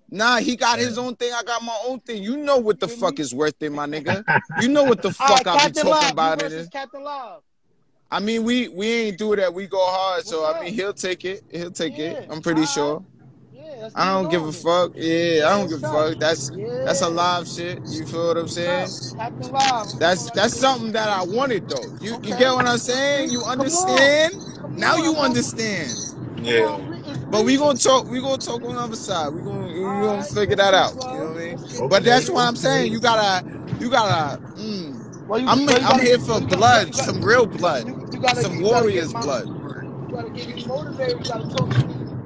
Nah, he got his own thing. I got my own thing. You know what the fuck is worth it, my nigga. You know what the fuck I be talking Love. About it is. Captain Love. I mean, we we ain't do that. We go hard, What's so up? I mean, he'll take it. He'll take yeah. it. I'm pretty I, sure. Yeah, I don't give a fuck. Yeah, yeah I don't give a fuck. That's yeah. that's a live shit. You feel what I'm saying? That's that's something that I wanted though. You okay. you get what I'm saying? You understand? Come on. Come on. Now you understand. Yeah. But we gonna talk. We gonna talk on the other side. We gonna we gonna figure that out. You know what I mean? Okay. But that's what I'm saying. You gotta you gotta. Mm. Well, you, I'm well, you I'm gotta, here for blood, gotta, some real blood, you, you gotta, some warrior's my, blood. You gotta get me motivated. You gotta talk.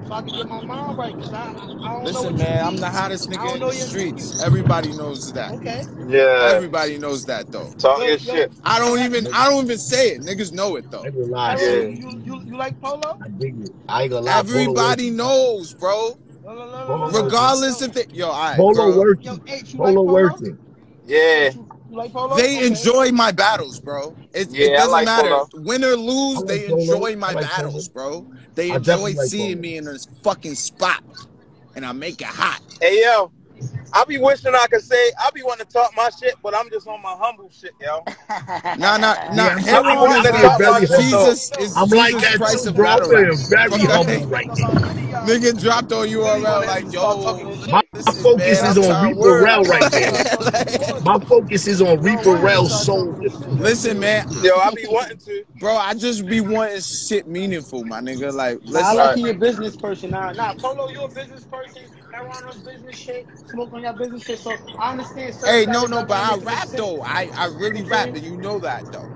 So I can get my mind right, cause I, I don't Listen, know man, I'm the hottest nigga in the streets. Thinking. Everybody knows that. Okay. Yeah. Everybody knows that though. Talk your shit. I don't even, I don't even say it. Niggas know it though. Niggas lie. Yeah. You, you, you like Polo? I dig it. I ain't gonna lie. Everybody knows, bro. No, no, no, no, no. Regardless if they, yo, I. Right, Polo worth it. Polo worth it. Yeah. You like Polo? They okay. enjoy my battles, bro. It, yeah, it doesn't like matter. Polo. Win or lose, like they enjoy Polo. my like battles, Polo. bro. They I enjoy like seeing Polo. me in this fucking spot. And I make it hot. Hey, yo. I be wishing I could say, I be wanting to talk my shit, but I'm just on my humble shit, yo. Nah, nah, nah. Jesus is the price of battle. Very humble right now. Nigga dropped on you all around like, yo. My focus is on Reaper Rail right now. My focus is on Reaper Rail soul. Listen, man. Yo, I be wanting to. Bro, I just be wanting shit meaningful, my nigga. Like, let's I like you a business person. Nah, Polo, you a business person. Everyone on business shit, smoke on your business shit, so I understand. Hey, no, no, but I rap shit. though. I, I really okay. rap, and you know that though.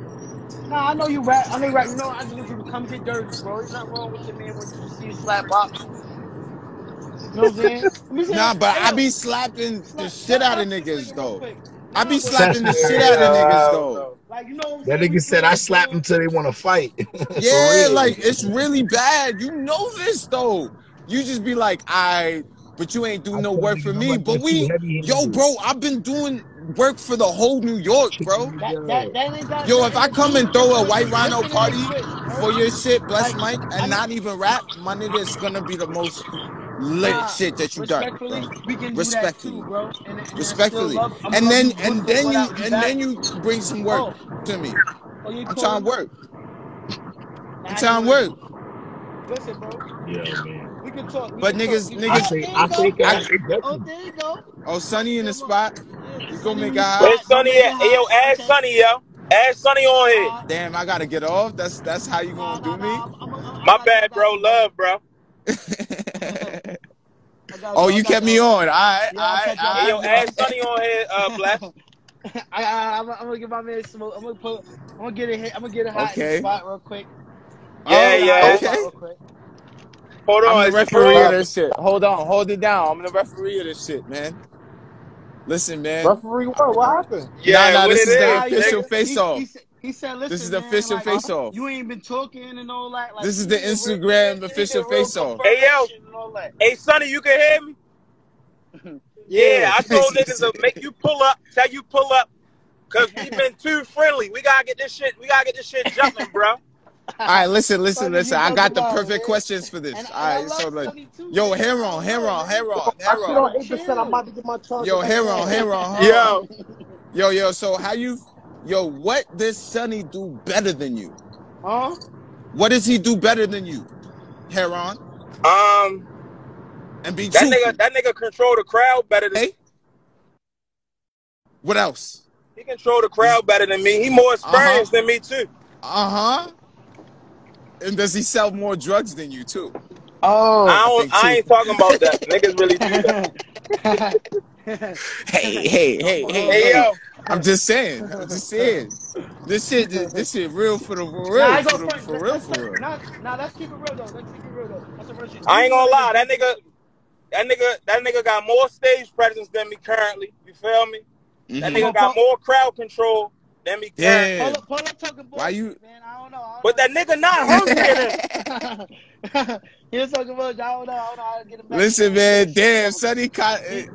Nah, I know you rap. I know you rap. You know, I just need you to come get dirty, bro. It's not wrong with your man when you see you slap box. You know what I'm saying? Nah, but I be slapping the shit out of niggas though. I be slapping the shit out of niggas though. Like, you know that nigga said I slap them till they want to fight. Yeah, like it's really bad. You know this though. You just be like, I. But you ain't do no work for me. But we, yo, bro, I've been doing work for the whole New York, bro. Yo, if I come and throw a White Rhino party for your shit, Bless Mike, and not even rap, my nigga, it's gonna be the most lit shit that you done. Respectfully, bro. Respectfully, and then and then you and then you bring some work to me. I'm trying to work. I'm trying to work. Listen, bro. Yeah, man. We can talk. We but can niggas, talk. niggas, I think, I think, I think, I, oh, there you go. Oh, Sonny in the spot. You gonna make a Where's Sonny at? Hey, yo, add Sonny, yo. Add Sonny on here. Damn, I gotta get off. That's that's how you gonna do me? My bad, bro. Love, bro. Oh, you kept me on. All right, all right, all right. Hey, yo, add Sonny on here, uh, Black. I, I, I'm, I'm gonna get my man smoke. I'm gonna put. I'm gonna get it. I'm gonna get it hot okay. in the spot real quick. Yeah, oh, yeah. Okay. Real quick. Hold on, I'm the referee of this shit. Hold on, hold it down. I'm the referee of this shit, man. Listen, man. Referee, what? What happened? Yeah, nah, nah, this is the official face-off. He, he, he said, "Listen, this is the man, official like, face-off. You ain't been talking and all that." Like, this is the Instagram real, official face-off. Hey yo, hey Sonny, you can hear me? Yeah, I told niggas to make you pull up, tell you pull up, cause we've been too friendly. We gotta get this shit. We gotta get this shit jumping, bro. All right, listen, listen, listen. I got the perfect questions for this. All right, so like, yo, Heiron, Heiron, Heiron, Heiron. I'm about to get my charge. Yo, Heiron, Heiron, yo, yo, yo. So how you, yo, what does Sonny do better than you? Huh? What does he do better than you, Heiron? Um, and be that nigga, that nigga control the crowd better than. Hey? What else? He control the crowd better than me. He more experienced uh-huh. than me too. Uh huh. And does he sell more drugs than you too? Oh, I, don't, I, I ain't talking about that. Niggas really do that. hey, hey, hey, hey, hey, yo! I'm just saying. I'm just saying. This shit, this, this shit, real for the for real, nah, for, the, for real, for real. Nah, nah, let's keep it real though. Let's keep it real though. That's a real shit. I ain't gonna lie. That nigga, that nigga, that nigga got more stage presence than me currently. You feel me? Mm-hmm. That nigga got more crowd control than me. Yeah. Polo, Polo talking bullshit. Why you? Man, I don't know. I don't but know. That nigga not hungry. He was talking bullshit. I don't know. I don't know how to get him back. Listen, man. Damn, Sonny caught. Hey, hey, the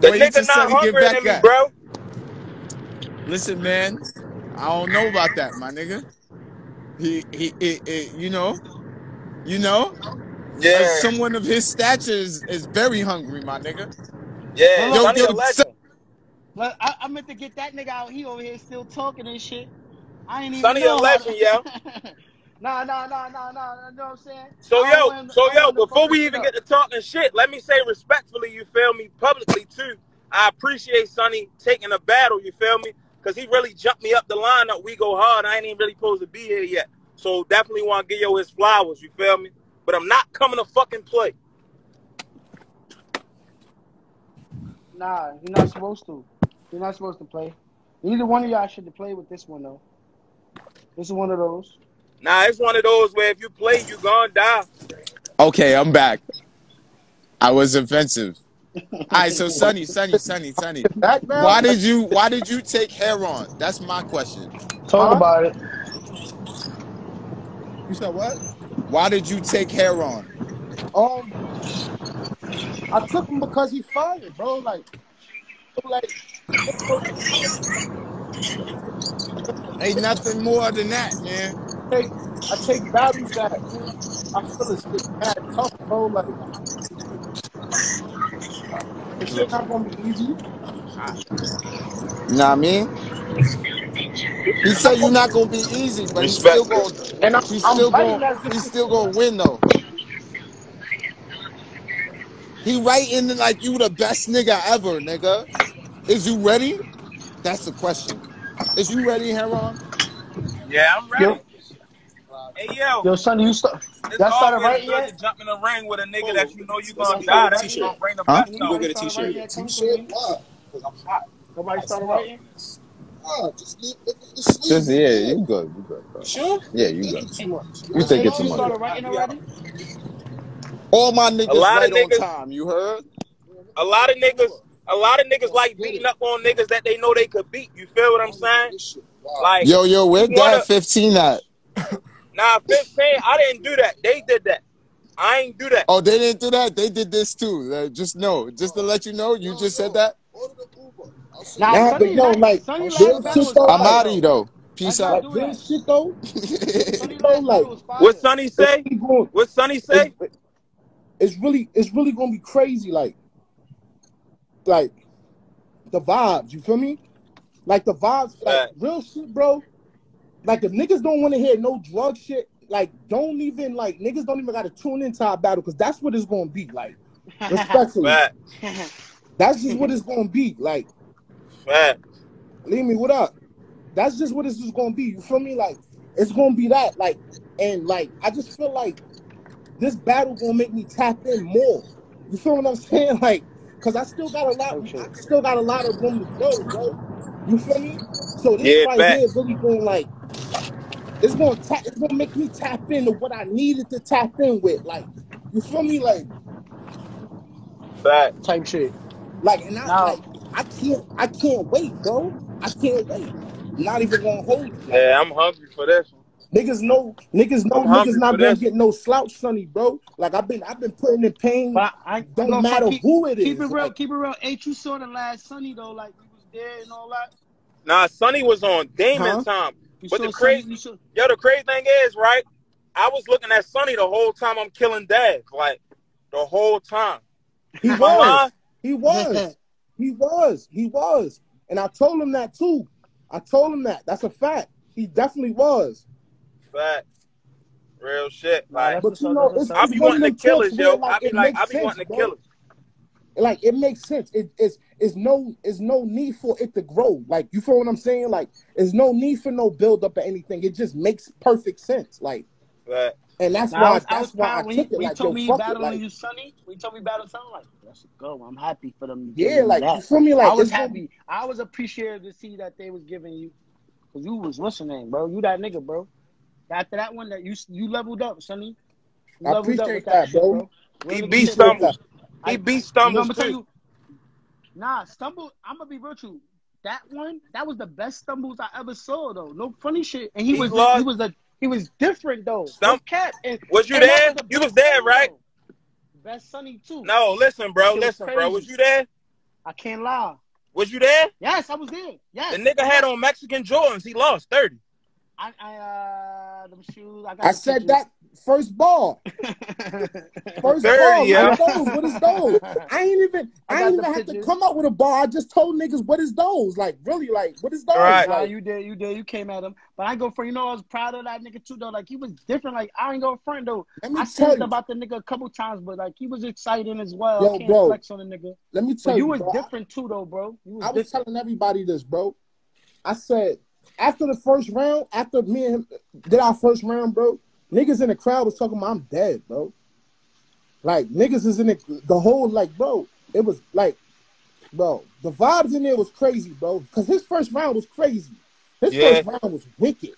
boy, nigga not hungry than me, bro. Listen, man. I don't know about that, my nigga. He, he, he, he you know, you know. Yeah. As someone of his stature is, is very hungry, my nigga. Yeah. Yo, yo, Well, I, I meant to get that nigga out. He over here still talking and shit. I ain't even Sonny know. Sonny a legend, yo. Nah, nah, nah, nah, nah. You know what I'm saying? So, yo, to, so yo, before we even up. get to talking shit, let me say respectfully, you feel me, publicly, too, I appreciate Sonny taking a battle, you feel me? Because he really jumped me up the line up We Go Hard. I ain't even really supposed to be here yet. So, definitely want to give yo his flowers, you feel me? But I'm not coming to fucking play. Nah, you're not supposed to. You're not supposed to play. Neither one of y'all should play with this one, though. This is one of those. Nah, it's one of those where if you play, you gonna die. Okay, I'm back. I was offensive. All right, so Sonny, Sonny, Sonny, Sonny. Why did you Why did you take Heiron? That's my question. Talk huh? about it. You said what? Why did you take Heiron? Um, I took him because he fired, bro. Like, like. Ain't nothing more than that, man. I take, I take battles that I feel it's just bad tough, bro. Like, it's just not gonna be easy. You know what I mean? He said you're not gonna be easy, but he's still gonna, and I'm, he's still I'm gonna, he's still gonna win though. He writing like you the best nigga ever, nigga. Is you ready? That's the question. Is you ready, Heiron? Yeah, I'm ready. Yo. Hey, yo. Yo, Sonny, you start. Y'all started right yet? Jump in the ring with a nigga oh, that you know you gonna die. That you gonna bring the huh? You go get a t-shirt. T-shirt. Nobody started right yet? Oh, just leave, just leave. Just, yeah, you good, you good, bro. Sure. Yeah, you good. Too much. You think it's too much? All my niggas right on time. You heard? A lot of niggas. A lot of niggas like beating up on niggas that they know they could beat. You feel what I'm saying? Like, yo, yo, where that fifteen at? Nah, fifteen, I didn't do that. They did that. I ain't do that. Oh, they didn't do that? They did this too. Uh, just know. Just to let you know, you no, just no. said that? Nah, nah, but yo, like, Sonny I'm out of you, though. Peace out. Like, this shit, though? What Sonny say? What Sonny say? It's, it's really, it's really going to be crazy, like. Like the vibes, you feel me? Like the vibes, like real shit, bro. Like if niggas don't want to hear no drug shit, like don't even like niggas don't even gotta tune into our battle because that's what it's gonna be like. Respectfully, that's just what it's gonna be like. Fact. Leave me what up? That's just what it's just gonna be. You feel me? Like it's gonna be that. Like and like I just feel like this battle gonna make me tap in more. You feel what I'm saying? Like. Cause I still got a lot, okay. I still got a lot of room to go, bro. You feel me? So this yeah, right back. here is really going like, it's gonna tap, it's gonna make me tap into what I needed to tap in with, like, you feel me, like that type shit. Like, and I, no. like, I can't, I can't wait, bro. I can't wait. I'm not even gonna hold it. Like, yeah, I'm hungry for this. Niggas know, niggas know, I'm niggas not gonna this. get no slouch, Sonny, bro. Like I've been, I've been putting in pain. But I, I don't no, matter keep, who it is. Keep it real, like, keep it real. Ain't you saw the last Sonny though? Like we was there and all that. Nah, Sonny was on Damon huh? time. But the crazy, Sonny, yo, the crazy thing is, right? I was looking at Sonny the whole time I'm killing Dev, like the whole time. He was, mom, he was, he was, he was, and I told him that too. I told him that. That's a fact. He definitely was. Fact. Real shit. Like, but you know, it's, I be wanting to kill us, yo. I be like, I be wanting to kill us. Like, it makes sense. It is is no is no need for it to grow. Like, you feel what I'm saying? Like, there's no need for no build up or anything. It just makes perfect sense. Like, right. And that's now, why I was, that's I was why I took it. We like, told yo, me battling like, you, Sonny. We told me battling Sonny. Like, let's go. I'm happy for them. Yeah, like that. You feel me? Like, I was happy. Happy. I was appreciative to see that they was giving you, cause you was listening, bro. You that nigga, bro. After that one, that you you leveled up, Sonny. You I appreciate that, that, bro. bro. He beat Stumble. He beat Stumble. You know, too. You, nah, Stumble, I'm going to be virtual. That one, that was the best Stumbles I ever saw, though. No funny shit. And he, he was loved. he was a he was different, though. Stumble Cat. And, was you and there? Was the you was there, right? Though. Best Sonny, too. No, listen, bro. Listen, crazy. bro. Was you there? I can't lie. Was you there? Yes, I was there. Yes. The nigga had on Mexican Jordans. He lost thirty. I, I, uh, them shoes, I, got I said pictures. that first ball. First Dirty, ball. Yeah. Like, those, what is those? I ain't even, I, I ain't even have to come up with a ball. I just told niggas, what is those? Like, really, like, what is those? Right. Like, you did, you did, you came at him. But I go for, you know, I was proud of that nigga too, though. Like, he was different. Like, I ain't go front, though. I said about the nigga a couple times, but like, he was exciting as well. Yo, I can't bro, flex on the nigga. Let me tell but you. You was bro, different too, though, bro. You was I was different. telling everybody this, bro. I said, after the first round, after me and him did our first round, bro, niggas in the crowd was talking about I'm dead, bro. Like, niggas is in the, the whole, like, bro, it was like, bro, the vibes in there was crazy, bro, because his first round was crazy. His yeah. first round was wicked.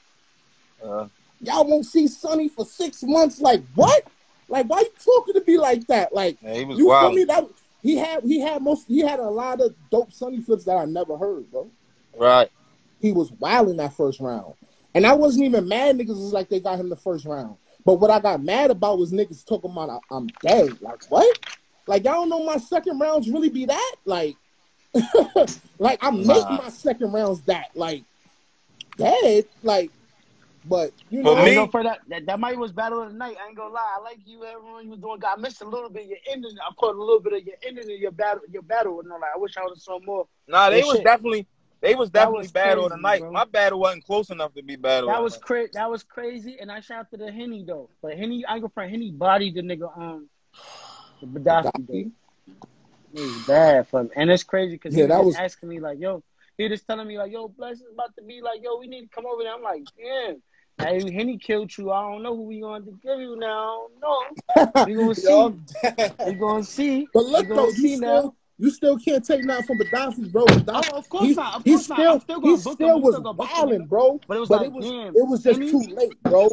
Uh, Y'all won't see Sonny for six months. Like, what? Like, why you talking to me like that? Like, yeah, he was you wild. feel me? That, he, had, he, had most, he had a lot of dope Sonny flips that I never heard, bro. Right. He was wild in that first round. And I wasn't even mad niggas was like they got him the first round. But what I got mad about was niggas talking about I'm dead. Like, what? Like, y'all don't know my second rounds really be that? Like, like I make nah. my second rounds that. Like, dead? Like, but, you know. For me, I know for that, that, that might was battle of the night. I ain't gonna lie. I like you, everyone you was doing. I missed a little bit of your ending. I caught a little bit of your ending of your battle. Your battle. And I'm like, I wish I would have saw more. Nah, they was shit. definitely... They was definitely was battle crazy, of the night. Bro. My battle wasn't close enough to be battle. That was crazy. That was crazy, and I shout out to the Henny though. But Henny, I go for Henny bodied the nigga um, the Badaffi. It was bad for him, and it's crazy because yeah, he was, was asking me like, "Yo," he just telling me like, "Yo, Bless is about to be like, yo, we need to come over there." I'm like, "Damn, hey, Henny killed you. I don't know who we going to give you now. No, we gonna see. We gonna see. But look, though, see you now." Still You still can't take nothing from Badaffi, bro. Badaffi, oh, of course he, not. Of course he not. I'm still, he still, still was wildin', bro. But it was, but like, it, was it was just Henny? too late, bro.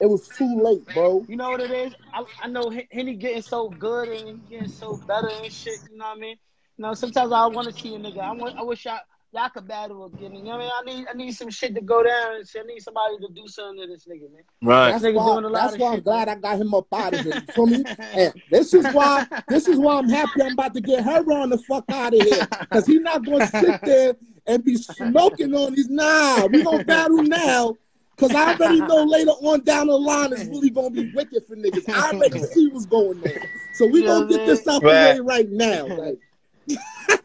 It was too late, bro. You know what it is? I, I know Henny getting so good and getting so better and shit. You know what I mean? You know, sometimes I want to see a nigga. I want. I wish I y'all could battle again. You know what I mean? I need. I need some shit to go down and shit. I need somebody to do something to this nigga, man. Right. That's, that's why, doing a lot that's of why shit, I'm glad bro. I got him up out of here. For me, and this is why. This is why I'm happy. I'm about to get Heiron the fuck out of here because he's not gonna sit there and be smoking on these. Nah, we gonna battle now because I already know later on down the line it's really gonna be wicked for niggas. I already see what's going on, so we gonna get this out the way right now. Like,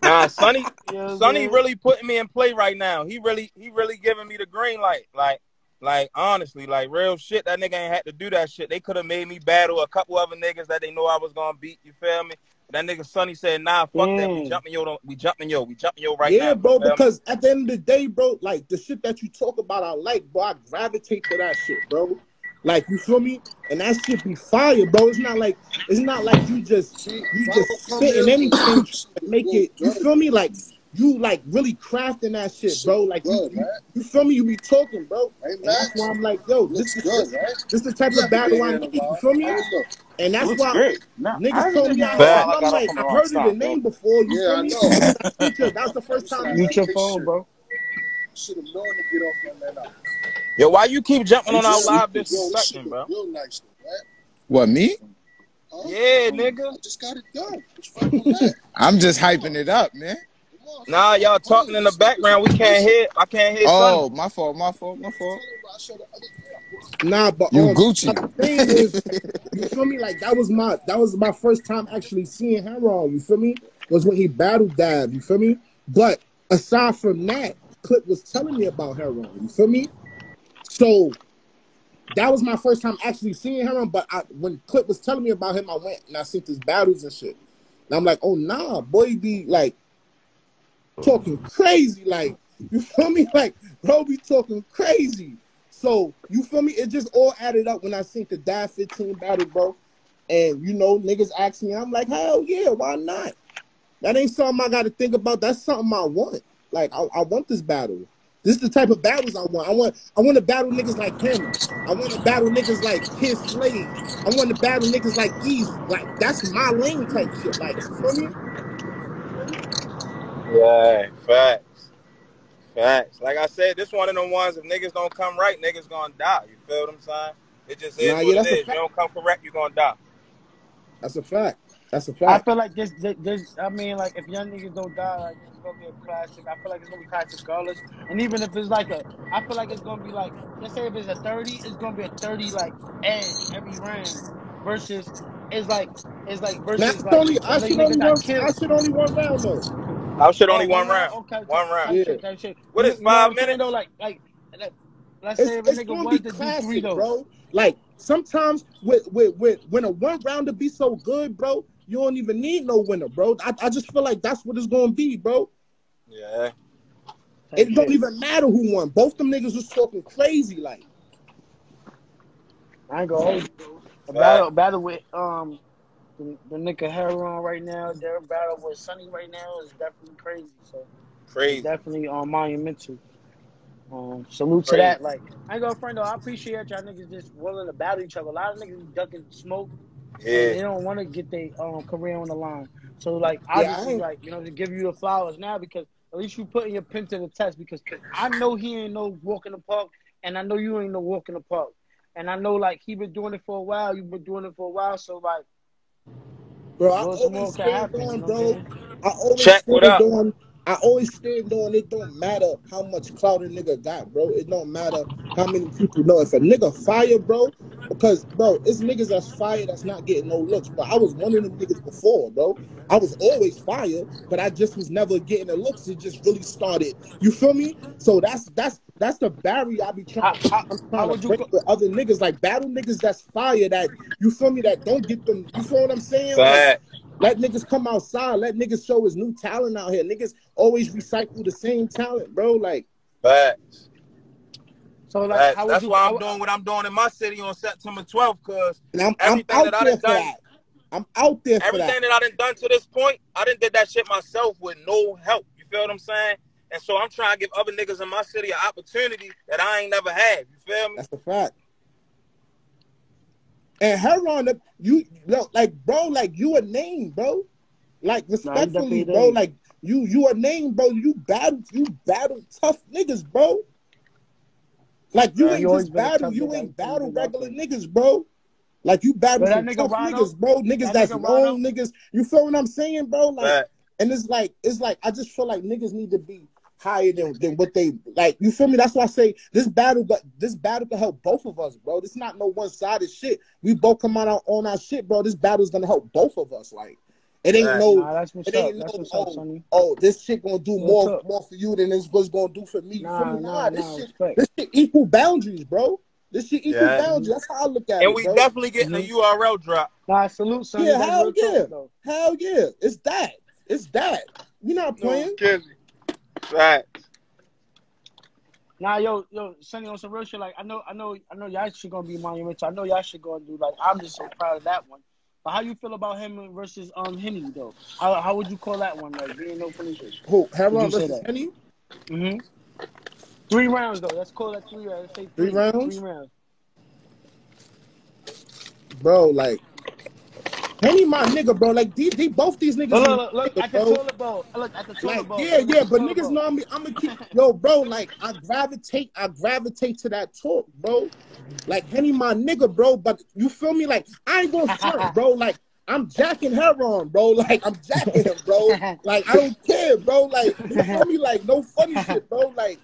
nah, Sonny, yeah, Sonny man. really putting me in play right now. He really, he really giving me the green light. Like, like honestly, like real shit. That nigga ain't had to do that shit. They could have made me battle a couple other niggas that they know I was gonna beat. You feel me? That nigga Sonny said, "Nah, fuck mm. that. We jumping yo, we jumping yo, we jumping yo right yeah, now." Yeah, bro. Because me? at the end of the day, bro, like the shit that you talk about, I like, bro. I gravitate to that shit, bro. Like, you feel me? And that shit be fire, bro. It's not like it's not like you just you just spitting anything and make it. You feel me? Like you like really crafting that shit, bro. Like you, you, you feel me? You be talking, bro. And that's why I'm like, yo, this is this is the type of battle I need. You feel me? And that's why niggas told me I I'm like, I've heard of the name before. You feel me? That was the first time. Mute your phone, bro. Should have known to get off your man out. Yo, why you keep jumping on our live this section, bro? Nice, right? What, me? Huh? Yeah, nigga. I just got it done. What's wrong with that? I'm just hyping it up, man. Come Nah, y'all talking in the background. We can't hear. I can't hear. Oh, Sonny. my fault, my fault, my fault. Nah, but you um, Gucci. The thing is, you feel me? Like that was my that was my first time actually seeing Heiron. You feel me? Was when he battled Dab. You feel me? But aside from that, Clip was telling me about Heiron. You feel me? So that was my first time actually seeing Heiron. But I, when Clip was telling me about him, I went and I seen his battles and shit. And I'm like, oh nah, boy, be like talking crazy, like you feel me? Like bro, be talking crazy. So you feel me? It just all added up when I seen the Dive fifteen battle, bro. And you know, niggas asked me, I'm like, hell yeah, why not? That ain't something I got to think about. That's something I want. Like I, I want this battle. This is the type of battles I want. I want I want to battle niggas like him. I want to battle niggas like his Slade. I want to battle niggas like Easy. Like that's my lane type shit. Like you feel me? Yeah, facts, facts. Like I said, this one of them ones. If niggas don't come right, niggas gonna die. You feel what I'm saying? It just is nah, what yeah, it is. If you don't come correct, you are gonna die. That's a fact. That's a fact. I feel like this, this, this, I mean, like, if young niggas don't die, like, it's gonna be a classic. I feel like it's gonna be classic regardless. And even if it's like a, I feel like it's gonna be like, let's say if it's a thirty, it's gonna be a thirty, like, edge every round. Versus, it's like, it's like, versus, like, only, I, should only one, I should only one round, though. I should only oh, one, one round. Okay, one round. Shit, yeah. shit. What is five you know, minutes? Though, like, like, like, let's it's, say if a nigga wants to do three, though. Bro. Like, sometimes with, with, with, when a one rounder be so good, bro, you don't even need no winner, bro. I, I just feel like that's what it's going to be, bro. Yeah. It don't even matter who won. Both them niggas was talking crazy, like. I ain't going to hold you. Battle, battle with um, the, the nigga Heiron right now, their battle with Sonny right now is definitely crazy. So Crazy. Definitely um, monumental. Um, salute crazy. to that. Like, I ain't going to friend, though. I appreciate y'all niggas just willing to battle each other. A lot of niggas ducking smoke. Yeah. They don't want to get their um, career on the line. So, like, obviously, yeah, like, you know, to give you the flowers now because at least you putting your pen to the test because I know he ain't no walk in the park and I know you ain't no walk in the park. And I know, like, he been doing it for a while. You've been doing it for a while. So, like, bro, I always stand on, bro. I always stand on, I always stand on, it don't matter how much clout a nigga got, bro. It don't matter how many people know. If a nigga fire, bro, because, bro, it's niggas that's fire that's not getting no looks, bro. I was one of them niggas before, bro. I was always fire, but I just was never getting the looks. It just really started. You feel me? So that's that's that's the barrier I be trying, I, I, I'm trying how to would break you with other niggas. Like, battle niggas that's fire that, you feel me, that don't get them. You feel what I'm saying? Like, let niggas come outside. Let niggas show his new talent out here. Niggas always recycle the same talent, bro. Like, facts. So like, facts. How that's you, why I'm I, doing what I'm doing in my city on September twelfth, cause I'm, everything I'm out that I done done, I'm out there for everything that. that I done done to this point, I done did that shit myself with no help. You feel what I'm saying? And so I'm trying to give other niggas in my city an opportunity that I ain't never had. You feel me? That's a fact. And Heiron, you look like, bro, like you a name, bro. Like respectfully, no, bro. Like you, you a name, bro. You battle, you battle tough niggas, bro. Like you yeah, ain't you just battle, you nigga. ain't battle regular niggas, bro. Like you battle tough nigga niggas, bro. Niggas that that's nigga wrong niggas. You feel what I'm saying, bro? Like, right. and it's like, it's like I just feel like niggas need to be higher than, than what they like. You feel me? That's why I say this battle, but this battle can help both of us, bro. This is not no one-sided shit. We both come out on our shit, bro. This battle's gonna help both of us. Like it ain't right. no, nah, that's what's it ain't up. no that's what's oh, up, oh, this shit gonna do what's more up? more for you than it's what's gonna do for me. Nah, me? nah, nah this nah, shit respect. this shit equal boundaries, bro. This shit equal yeah. boundaries. That's how I look at and it. And we bro. definitely getting mm -hmm. a U R L drop. Nah, salute, son. Yeah, hell yeah, talk, hell yeah. It's that. It's that. We not playing. No, Right. Now, nah, yo, yo, Sonny, on some real shit. Like, I know, I know, I know, y'all shit gonna be monumental. I know y'all shit gonna do. Like, I'm just so proud of that one. But how you feel about him versus um Henny though? How how would you call that one? Like, being no finishes. Who? Heiron versus Henny? Mhm. Mm three rounds though. Let's call that three rounds. Let's say three, three rounds. Three rounds. Bro, like. Henny, my nigga, bro. Like, these, these, both these niggas. Look, look, look, nigga, I can toilet bowl. Look, I can toilet like, bowl. Yeah, yeah, but niggas know me. I'm gonna keep. Yo, bro, like, I gravitate, I gravitate to that talk, bro. Like, Henny, my nigga, bro. But you feel me? Like, I ain't gonna front, bro. Like, I'm jacking Heiron, bro. Like, I'm jacking him, bro. Like, I don't care, bro. Like, you feel me? Like, no funny shit, bro. Like,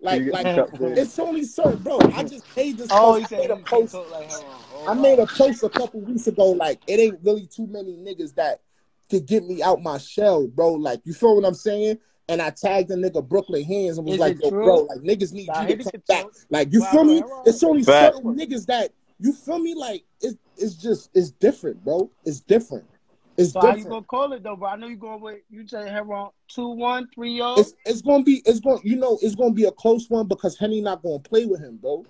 like, like, it's only certain, bro. I just made this oh, post. I made a post. Like, oh, I made a post a couple weeks ago. Like, it ain't really too many niggas that could get me out my shell, bro. Like, you feel what I'm saying? And I tagged a nigga Brooklyn Hands and was Is like, yo, true? bro, like, niggas need nah, you to come back. True? Like, you wow, feel me? Wow. It's only Bad. certain niggas that, you feel me? Like, it's, it's just, it's different, bro. It's different. It's so different. How you gonna call it, though, bro? I know you're going with, you say Heiron, two, one, three, yo. It's, it's gonna be, it's gonna, you know, it's gonna be a close one because Henny not gonna play with him, bro.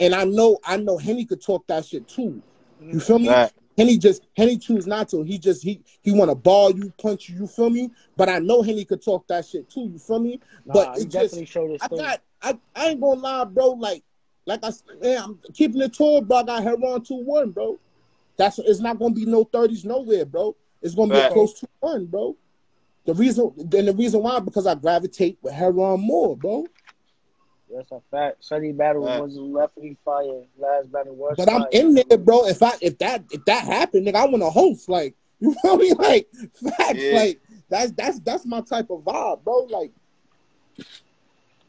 And I know, I know Henny could talk that shit, too. You feel me? Right. Henny just, Henny choose not to. He just, he he want to ball you, punch you, you feel me? But I know Henny could talk that shit too, you feel me? Nah, but it just, I thing. got, I, I ain't gonna lie, bro, like, like I, man, I'm keeping it tall, bro. I got Heiron two one, bro. That's, it's not gonna be no thirties nowhere, bro. It's gonna right. be a close two one, bro. The reason, and the reason why, because I gravitate with Heiron more, bro. That's a fact. Sonny battle right. was left in fire. Last battle was. But I'm fire. in there, bro. If I if that if that happened, nigga, I want to host. Like, you feel me? Like, facts. Yeah. Like, that's that's that's my type of vibe, bro. Like,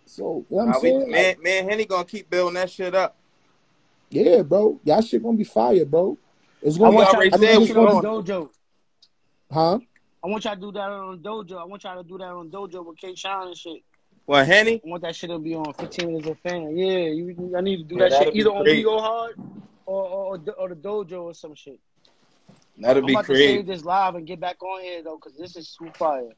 so you know what I'm Are saying, we, man, like, man, Henny gonna keep building that shit up. Yeah, bro. Y'all shit gonna be fire, bro. It's gonna. I want y'all to do that on dojo. Huh? I want y'all to do that on dojo. I want y'all to do that on dojo with K. Sean and shit. What, Henny? I want that shit to be on fifteen minutes a fan. Yeah, you, I need to do yeah, that shit either on We Go Hard or, or, or, or the dojo or some shit. That'll I'm be about crazy. I'm about to save this live and get back on here, though, because this is too fire.